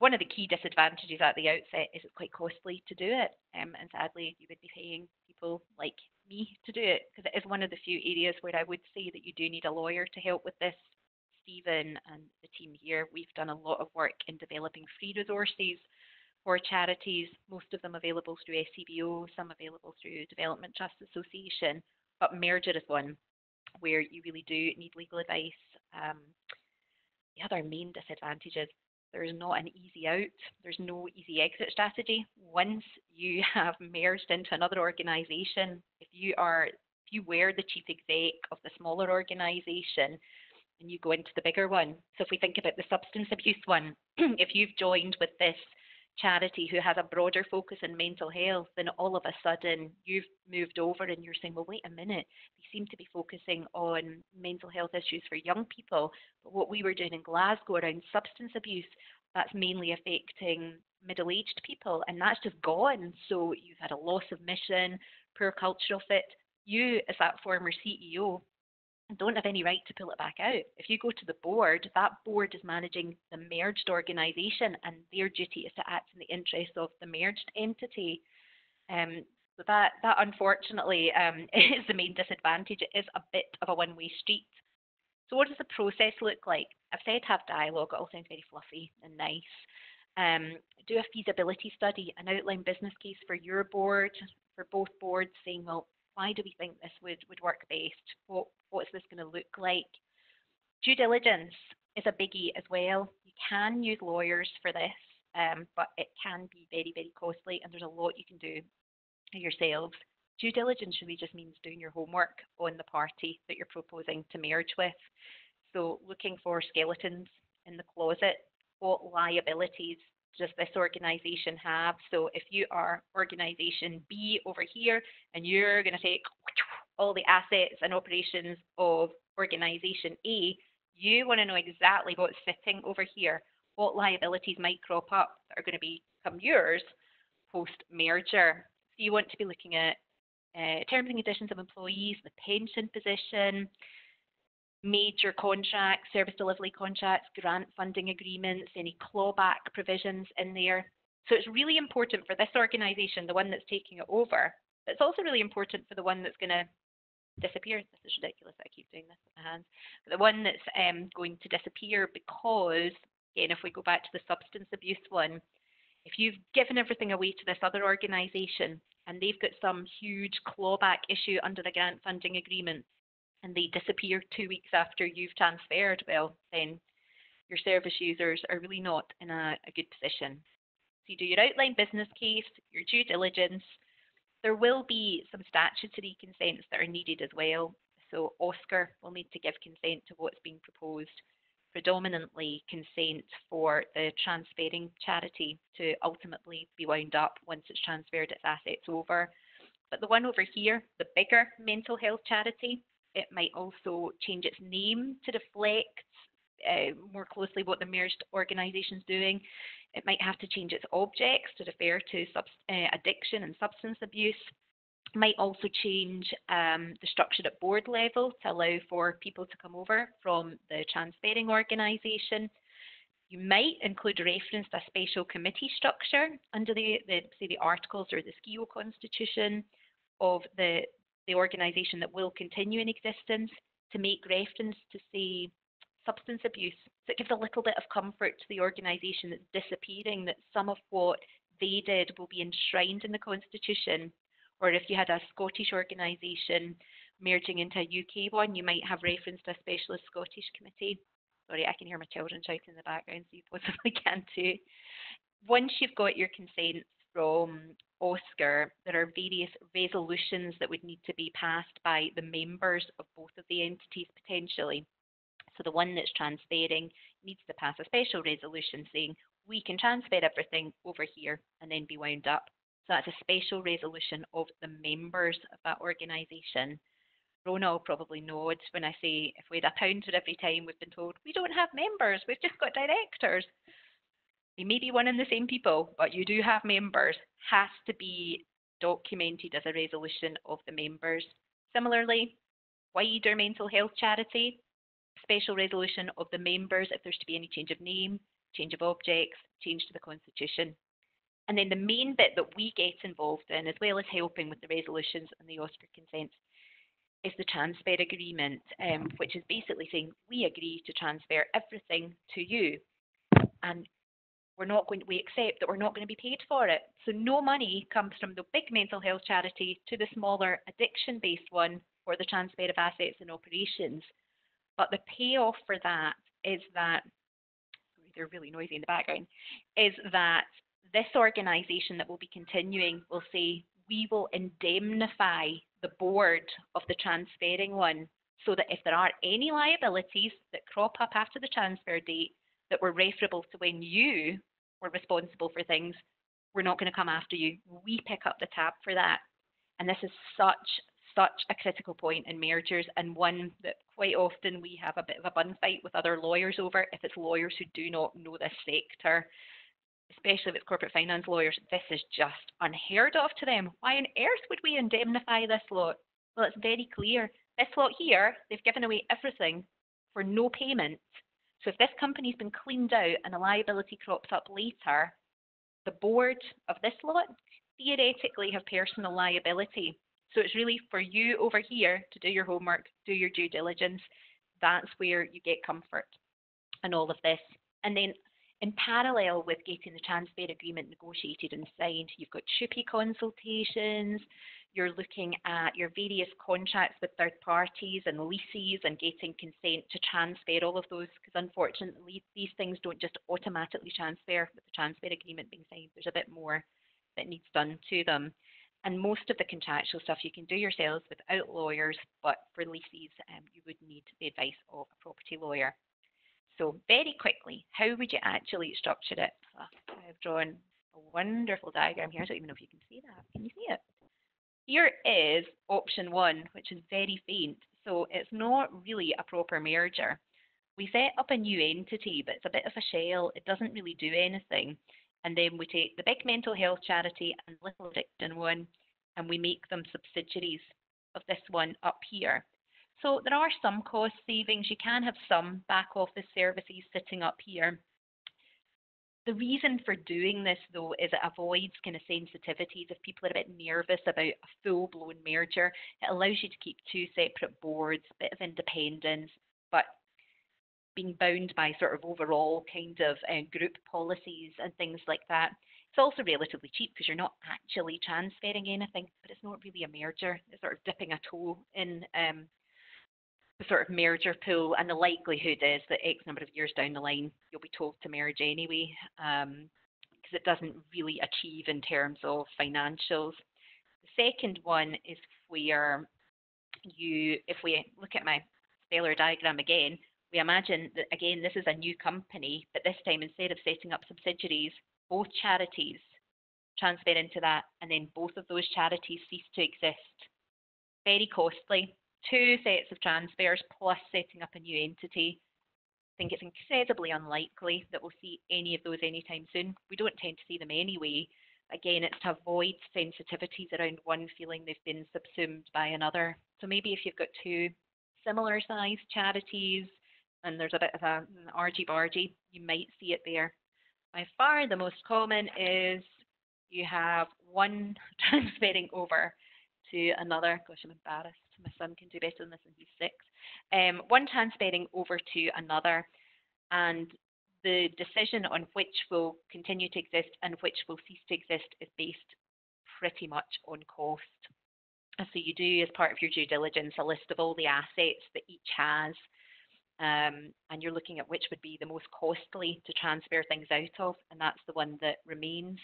One of the key disadvantages at the outset is it's quite costly to do it, um, and sadly you would be paying people like me to do it, because it is one of the few areas where I would say that you do need a lawyer to help with this. Stephen and the team here, we've done a lot of work in developing free resources for charities, most of them available through S C V O, some available through Development Trust Association, but merger is one where you really do need legal advice. Um, the other main disadvantage is there is not an easy out, there's no easy exit strategy. Once you have merged into another organisation, if you are, if you were the chief exec of the smaller organisation and you go into the bigger one, so if we think about the substance abuse one, if you've joined with this charity who has a broader focus in mental health, then all of a sudden you've moved over and you're saying, well, wait a minute, they seem to be focusing on mental health issues for young people, but what we were doing in Glasgow around substance abuse, that's mainly affecting middle-aged people, and that's just gone. So you've had a loss of mission, poor cultural fit. You, as that former C E O, don't have any right to pull it back out. If you go to the board, that board is managing the merged organisation, and their duty is to act in the interest of the merged entity. Um, so that, that unfortunately um, is the main disadvantage. It is a bit of a one-way street. So what does the process look like? I've said have dialogue. It all sounds very fluffy and nice. Um, do a feasibility study, an outline business case for your board, for both boards, saying, well, why do we think this would, would work best? What, what's this going to look like? Due diligence is a biggie as well. You can use lawyers for this, um, but it can be very, very costly, and there's a lot you can do yourselves. Due diligence really just means doing your homework on the party that you're proposing to merge with. So looking for skeletons in the closet, what liabilities does this organisation have? So if you are organisation B over here and you're going to take all the assets and operations of organisation A, you want to know exactly what's sitting over here, what liabilities might crop up that are going to become yours post-merger. So you want to be looking at Uh, terms and conditions of employees, the pension position, major contracts, service delivery contracts, grant funding agreements, any clawback provisions in there. So it's really important for this organisation, the one that's taking it over, but it's also really important for the one that's going to disappear. This is ridiculous that I keep doing this with my hands. But the one that's um, going to disappear, because, again, if we go back to the substance abuse one, if you've given everything away to this other organisation, and they've got some huge clawback issue under the grant funding agreement, and they disappear two weeks after you've transferred, well, then your service users are really not in a, a good position. So you do your outline business case, your due diligence. There will be some statutory consents that are needed as well. So Oscar will need to give consent to what's being proposed, predominantly consent for the transferring charity to ultimately be wound up once it's transferred its assets over. But the one over here, the bigger mental health charity, it might also change its name to reflect uh, more closely what the merged organisation is doing. It might have to change its objects to refer to uh, addiction and substance abuse. Might also change um, the structure at board level to allow for people to come over from the transferring organisation. You might include reference to a special committee structure under the, the say the articles or the S C I O constitution of the, the organisation that will continue in existence, to make reference to, say, substance abuse. So it gives a little bit of comfort to the organisation that's disappearing, that some of what they did will be enshrined in the constitution. Or if you had a Scottish organisation merging into a U K one, you might have reference to a specialist Scottish committee. Sorry, I can hear my children shouting in the background, so you possibly can too. Once you've got your consent from Oscar, there are various resolutions that would need to be passed by the members of both of the entities potentially. So the one that's transferring needs to pass a special resolution saying, we can transfer everything over here and then be wound up. So that's a special resolution of the members of that organisation. Rhona will probably nod when I say, if we had a pound for every time we've been told, we don't have members, we've just got directors. They may be one and the same people, but you do have members. Has to be documented as a resolution of the members. Similarly, wider mental health charity, special resolution of the members if there's to be any change of name, change of objects, change to the constitution. And then the main bit that we get involved in, as well as helping with the resolutions and the Oscar consents, is the transfer agreement, um, which is basically saying we agree to transfer everything to you, and we're not going to, we accept that we're not going to be paid for it. So no money comes from the big mental health charity to the smaller addiction-based one for the transfer of assets and operations. But the payoff for that is that, sorry, they're really noisy in the background, is that this organisation that will be continuing will say, we will indemnify the board of the transferring one, so that if there are any liabilities that crop up after the transfer date that were referable to when you we're responsible for things, we're not going to come after you. We pick up the tab for that. And this is such, such a critical point in mergers, and one that quite often we have a bit of a bun fight with other lawyers over, if it's lawyers who do not know this sector, especially if it's corporate finance lawyers. This is just unheard of to them. Why on earth would we indemnify this lot? Well, it's very clear. This lot here, they've given away everything for no payment. So if this company's been cleaned out and a liability crops up later, the board of this lot theoretically have personal liability. So it's really for you over here to do your homework, do your due diligence. That's where you get comfort in all of this. And then in parallel with getting the transfer agreement negotiated and signed, you've got TUPE consultations, you're looking at your various contracts with third parties and leases and getting consent to transfer all of those, because unfortunately these things don't just automatically transfer with the transfer agreement being signed. There's a bit more that needs done to them. And most of the contractual stuff you can do yourselves without lawyers, but for leases um, you would need the advice of a property lawyer. So very quickly, how would you actually structure it? Oh, I've drawn a wonderful diagram here. I don't even know if you can see that. Can you see it? Here is option one, which is very faint. So it's not really a proper merger. We set up a new entity, but it's a bit of a shell. It doesn't really do anything. And then we take the big mental health charity and little addiction one, and we make them subsidiaries of this one up here. So there are some cost savings. You can have some back office services sitting up here. The reason for doing this, though, is it avoids kind of sensitivities. If people are a bit nervous about a full-blown merger, it allows you to keep two separate boards, a bit of independence, but being bound by sort of overall kind of uh, group policies and things like that. It's also relatively cheap because you're not actually transferring anything, but it's not really a merger. It's sort of dipping a toe in um, the sort of merger pool, and the likelihood is that X number of years down the line you'll be told to merge anyway, because um, it doesn't really achieve in terms of financials. The second one is where you, if we look at my stellar diagram again, we imagine that, again, this is a new company, but this time instead of setting up subsidiaries, both charities transfer into that, and then both of those charities cease to exist. Very costly. Two sets of transfers plus setting up a new entity. I think it's incredibly unlikely that we'll see any of those anytime soon. We don't tend to see them anyway. Again, it's to avoid sensitivities around one feeling they've been subsumed by another. So maybe if you've got two similar sized charities, and there's a bit of a, an argy-bargy, you might see it there. By far the most common is you have one transferring over to another. Gosh, I'm embarrassed. My son can do better than this, and he's six. Um, one transferring over to another, and the decision on which will continue to exist and which will cease to exist is based pretty much on cost. And so you do, as part of your due diligence, a list of all the assets that each has. Um, and you're looking at which would be the most costly to transfer things out of, and that's the one that remains.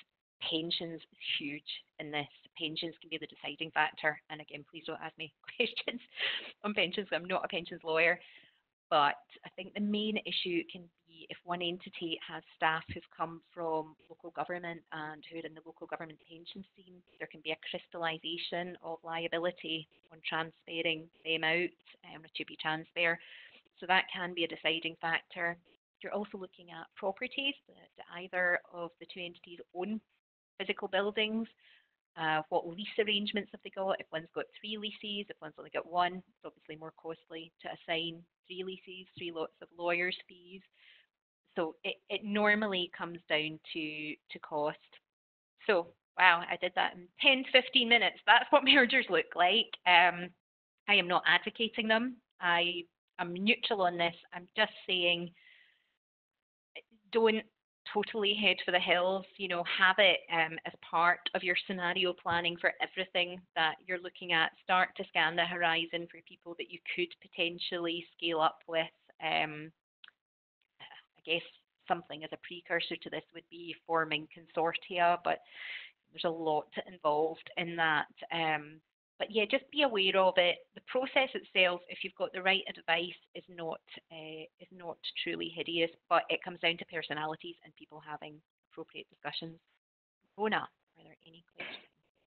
Pensions is huge in this. Pensions can be the deciding factor, and again, please don't ask me questions on pensions, I'm not a pensions lawyer, but I think the main issue can be if one entity has staff who've come from local government and who are in the local government pension scheme, there can be a crystallisation of liability on transferring them out, um, a TUPE transfer. So that can be a deciding factor. You're also looking at properties that, that either of the two entities own physical buildings. Uh, what lease arrangements have they got? If one's got three leases, if one's only got one, it's obviously more costly to assign three leases, three lots of lawyers' fees. So it, it normally comes down to, to cost. So, wow, I did that in ten to fifteen minutes. That's what mergers look like. Um, I am not advocating them. I... I'm neutral on this. I'm just saying, don't totally head for the hills. You know, have it um, as part of your scenario planning for everything that you're looking at. Start to scan the horizon for people that you could potentially scale up with. Um, I guess something as a precursor to this would be forming consortia, but there's a lot involved in that. Um, But yeah, just be aware of it. The process itself, if you've got the right advice, is not uh, is not truly hideous, but it comes down to personalities and people having appropriate discussions. Rhona, are there any questions?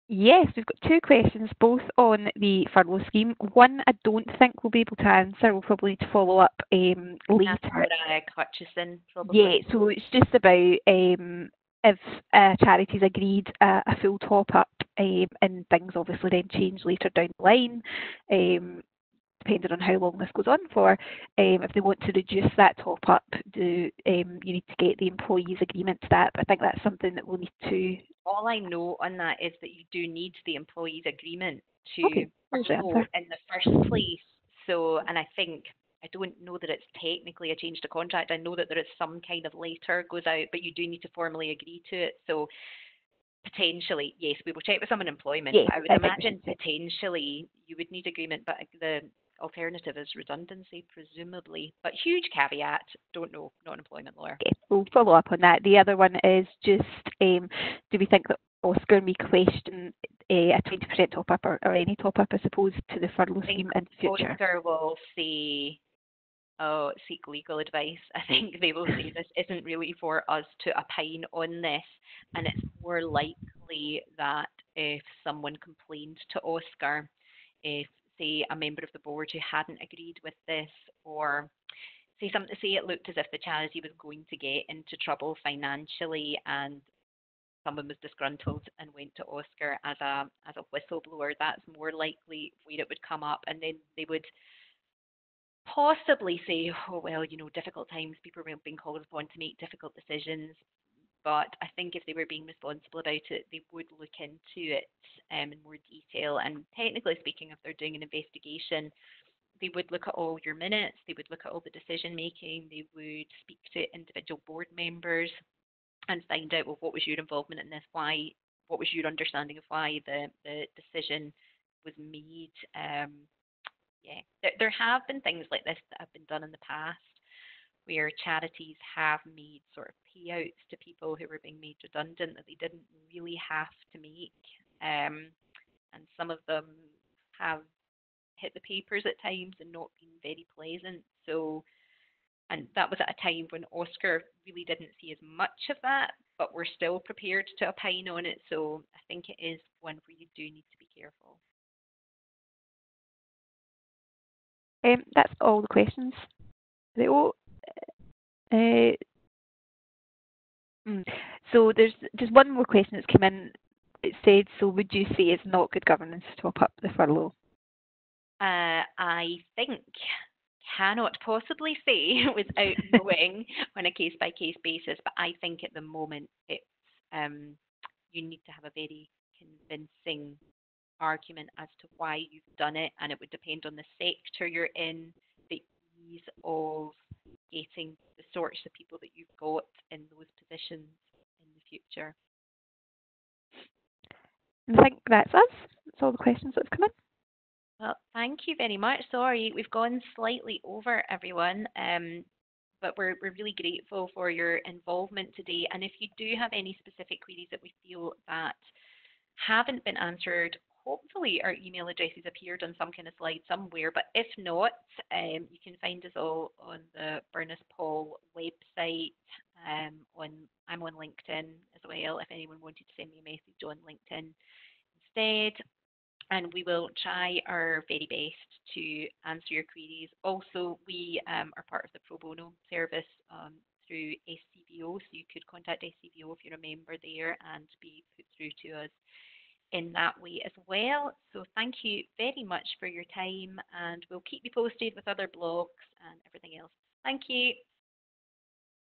Yes, we've got two questions, both on the furlough scheme. One I don't think we'll be able to answer. We'll probably need to follow up um, later. Laura Hutchison, probably. Yeah, so it's just about um, if uh, charities agreed uh, a full top-up, um, and things obviously then change later down the line, um, depending on how long this goes on for. Um, if they want to reduce that top-up, do um, you need to get the employees' agreement to that? But I think that's something that we'll need to... All I know on that is that you do need the employees' agreement to okay, go in the first place. So, and I think, I don't know that it's technically a change to contract. I know that there is some kind of letter goes out, but you do need to formally agree to it. So, potentially, yes, we will check with someone in employment. Yes, I would I imagine potentially you would need agreement, but the alternative is redundancy, presumably. But huge caveat, don't know, not an employment lawyer. Okay, we'll follow up on that. The other one is just, um, do we think that Oscar may question a, a twenty percent top-up or, or any top-up, I suppose, to the furlough scheme in the future? Oscar will say, oh, seek legal advice. I think they will say this isn't really for us to opine on this, and it's more likely that if someone complained to Oscar, if say a member of the board who hadn't agreed with this, or say something to say it looked as if the charity was going to get into trouble financially and someone was disgruntled and went to Oscar as a as a whistleblower, that's more likely where it would come up. And then they would possibly say, oh well, you know, difficult times, people were being called upon to make difficult decisions. But I think if they were being responsible about it, they would look into it um, in more detail. And technically speaking, if they're doing an investigation, they would look at all your minutes, they would look at all the decision making, they would speak to individual board members and find out, well, what was your involvement in this? Why? What was your understanding of why the, the decision was made? Um, yeah, there, there have been things like this that have been done in the past, where charities have made sort of payouts to people who were being made redundant that they didn't really have to make. Um, and some of them have hit the papers at times and not been very pleasant. So, and that was at a time when Oscar really didn't see as much of that, but we're still prepared to opine on it. So I think it is one where you do need to be careful. Um, that's all the questions. They all Uh, so there's just one more question that's come in. It said, so would you say it's not good governance to top up the furlough? Uh, I think cannot possibly say without knowing on a case-by-case basis, but I think at the moment it's um, you need to have a very convincing argument as to why you've done it, and it would depend on the sector you're in, the ease of getting the sorts of people that you've got in those positions in the future. I think that's us. That's all the questions that have come in. Well, thank you very much. Sorry, we've gone slightly over, everyone, um, but we're, we're really grateful for your involvement today. And if you do have any specific queries that we feel that haven't been answered, hopefully our email addresses appeared on some kind of slide somewhere, but if not, um, you can find us all on the Burness Paull website. Um, on I'm on LinkedIn as well, if anyone wanted to send me a message on LinkedIn instead. And we will try our very best to answer your queries. Also, we um, are part of the pro bono service um, through S C V O, so you could contact S C V O if you're a member there and be put through to us in that way as well. So thank you very much for your time, and we'll keep you posted with other blogs and everything else. Thank you.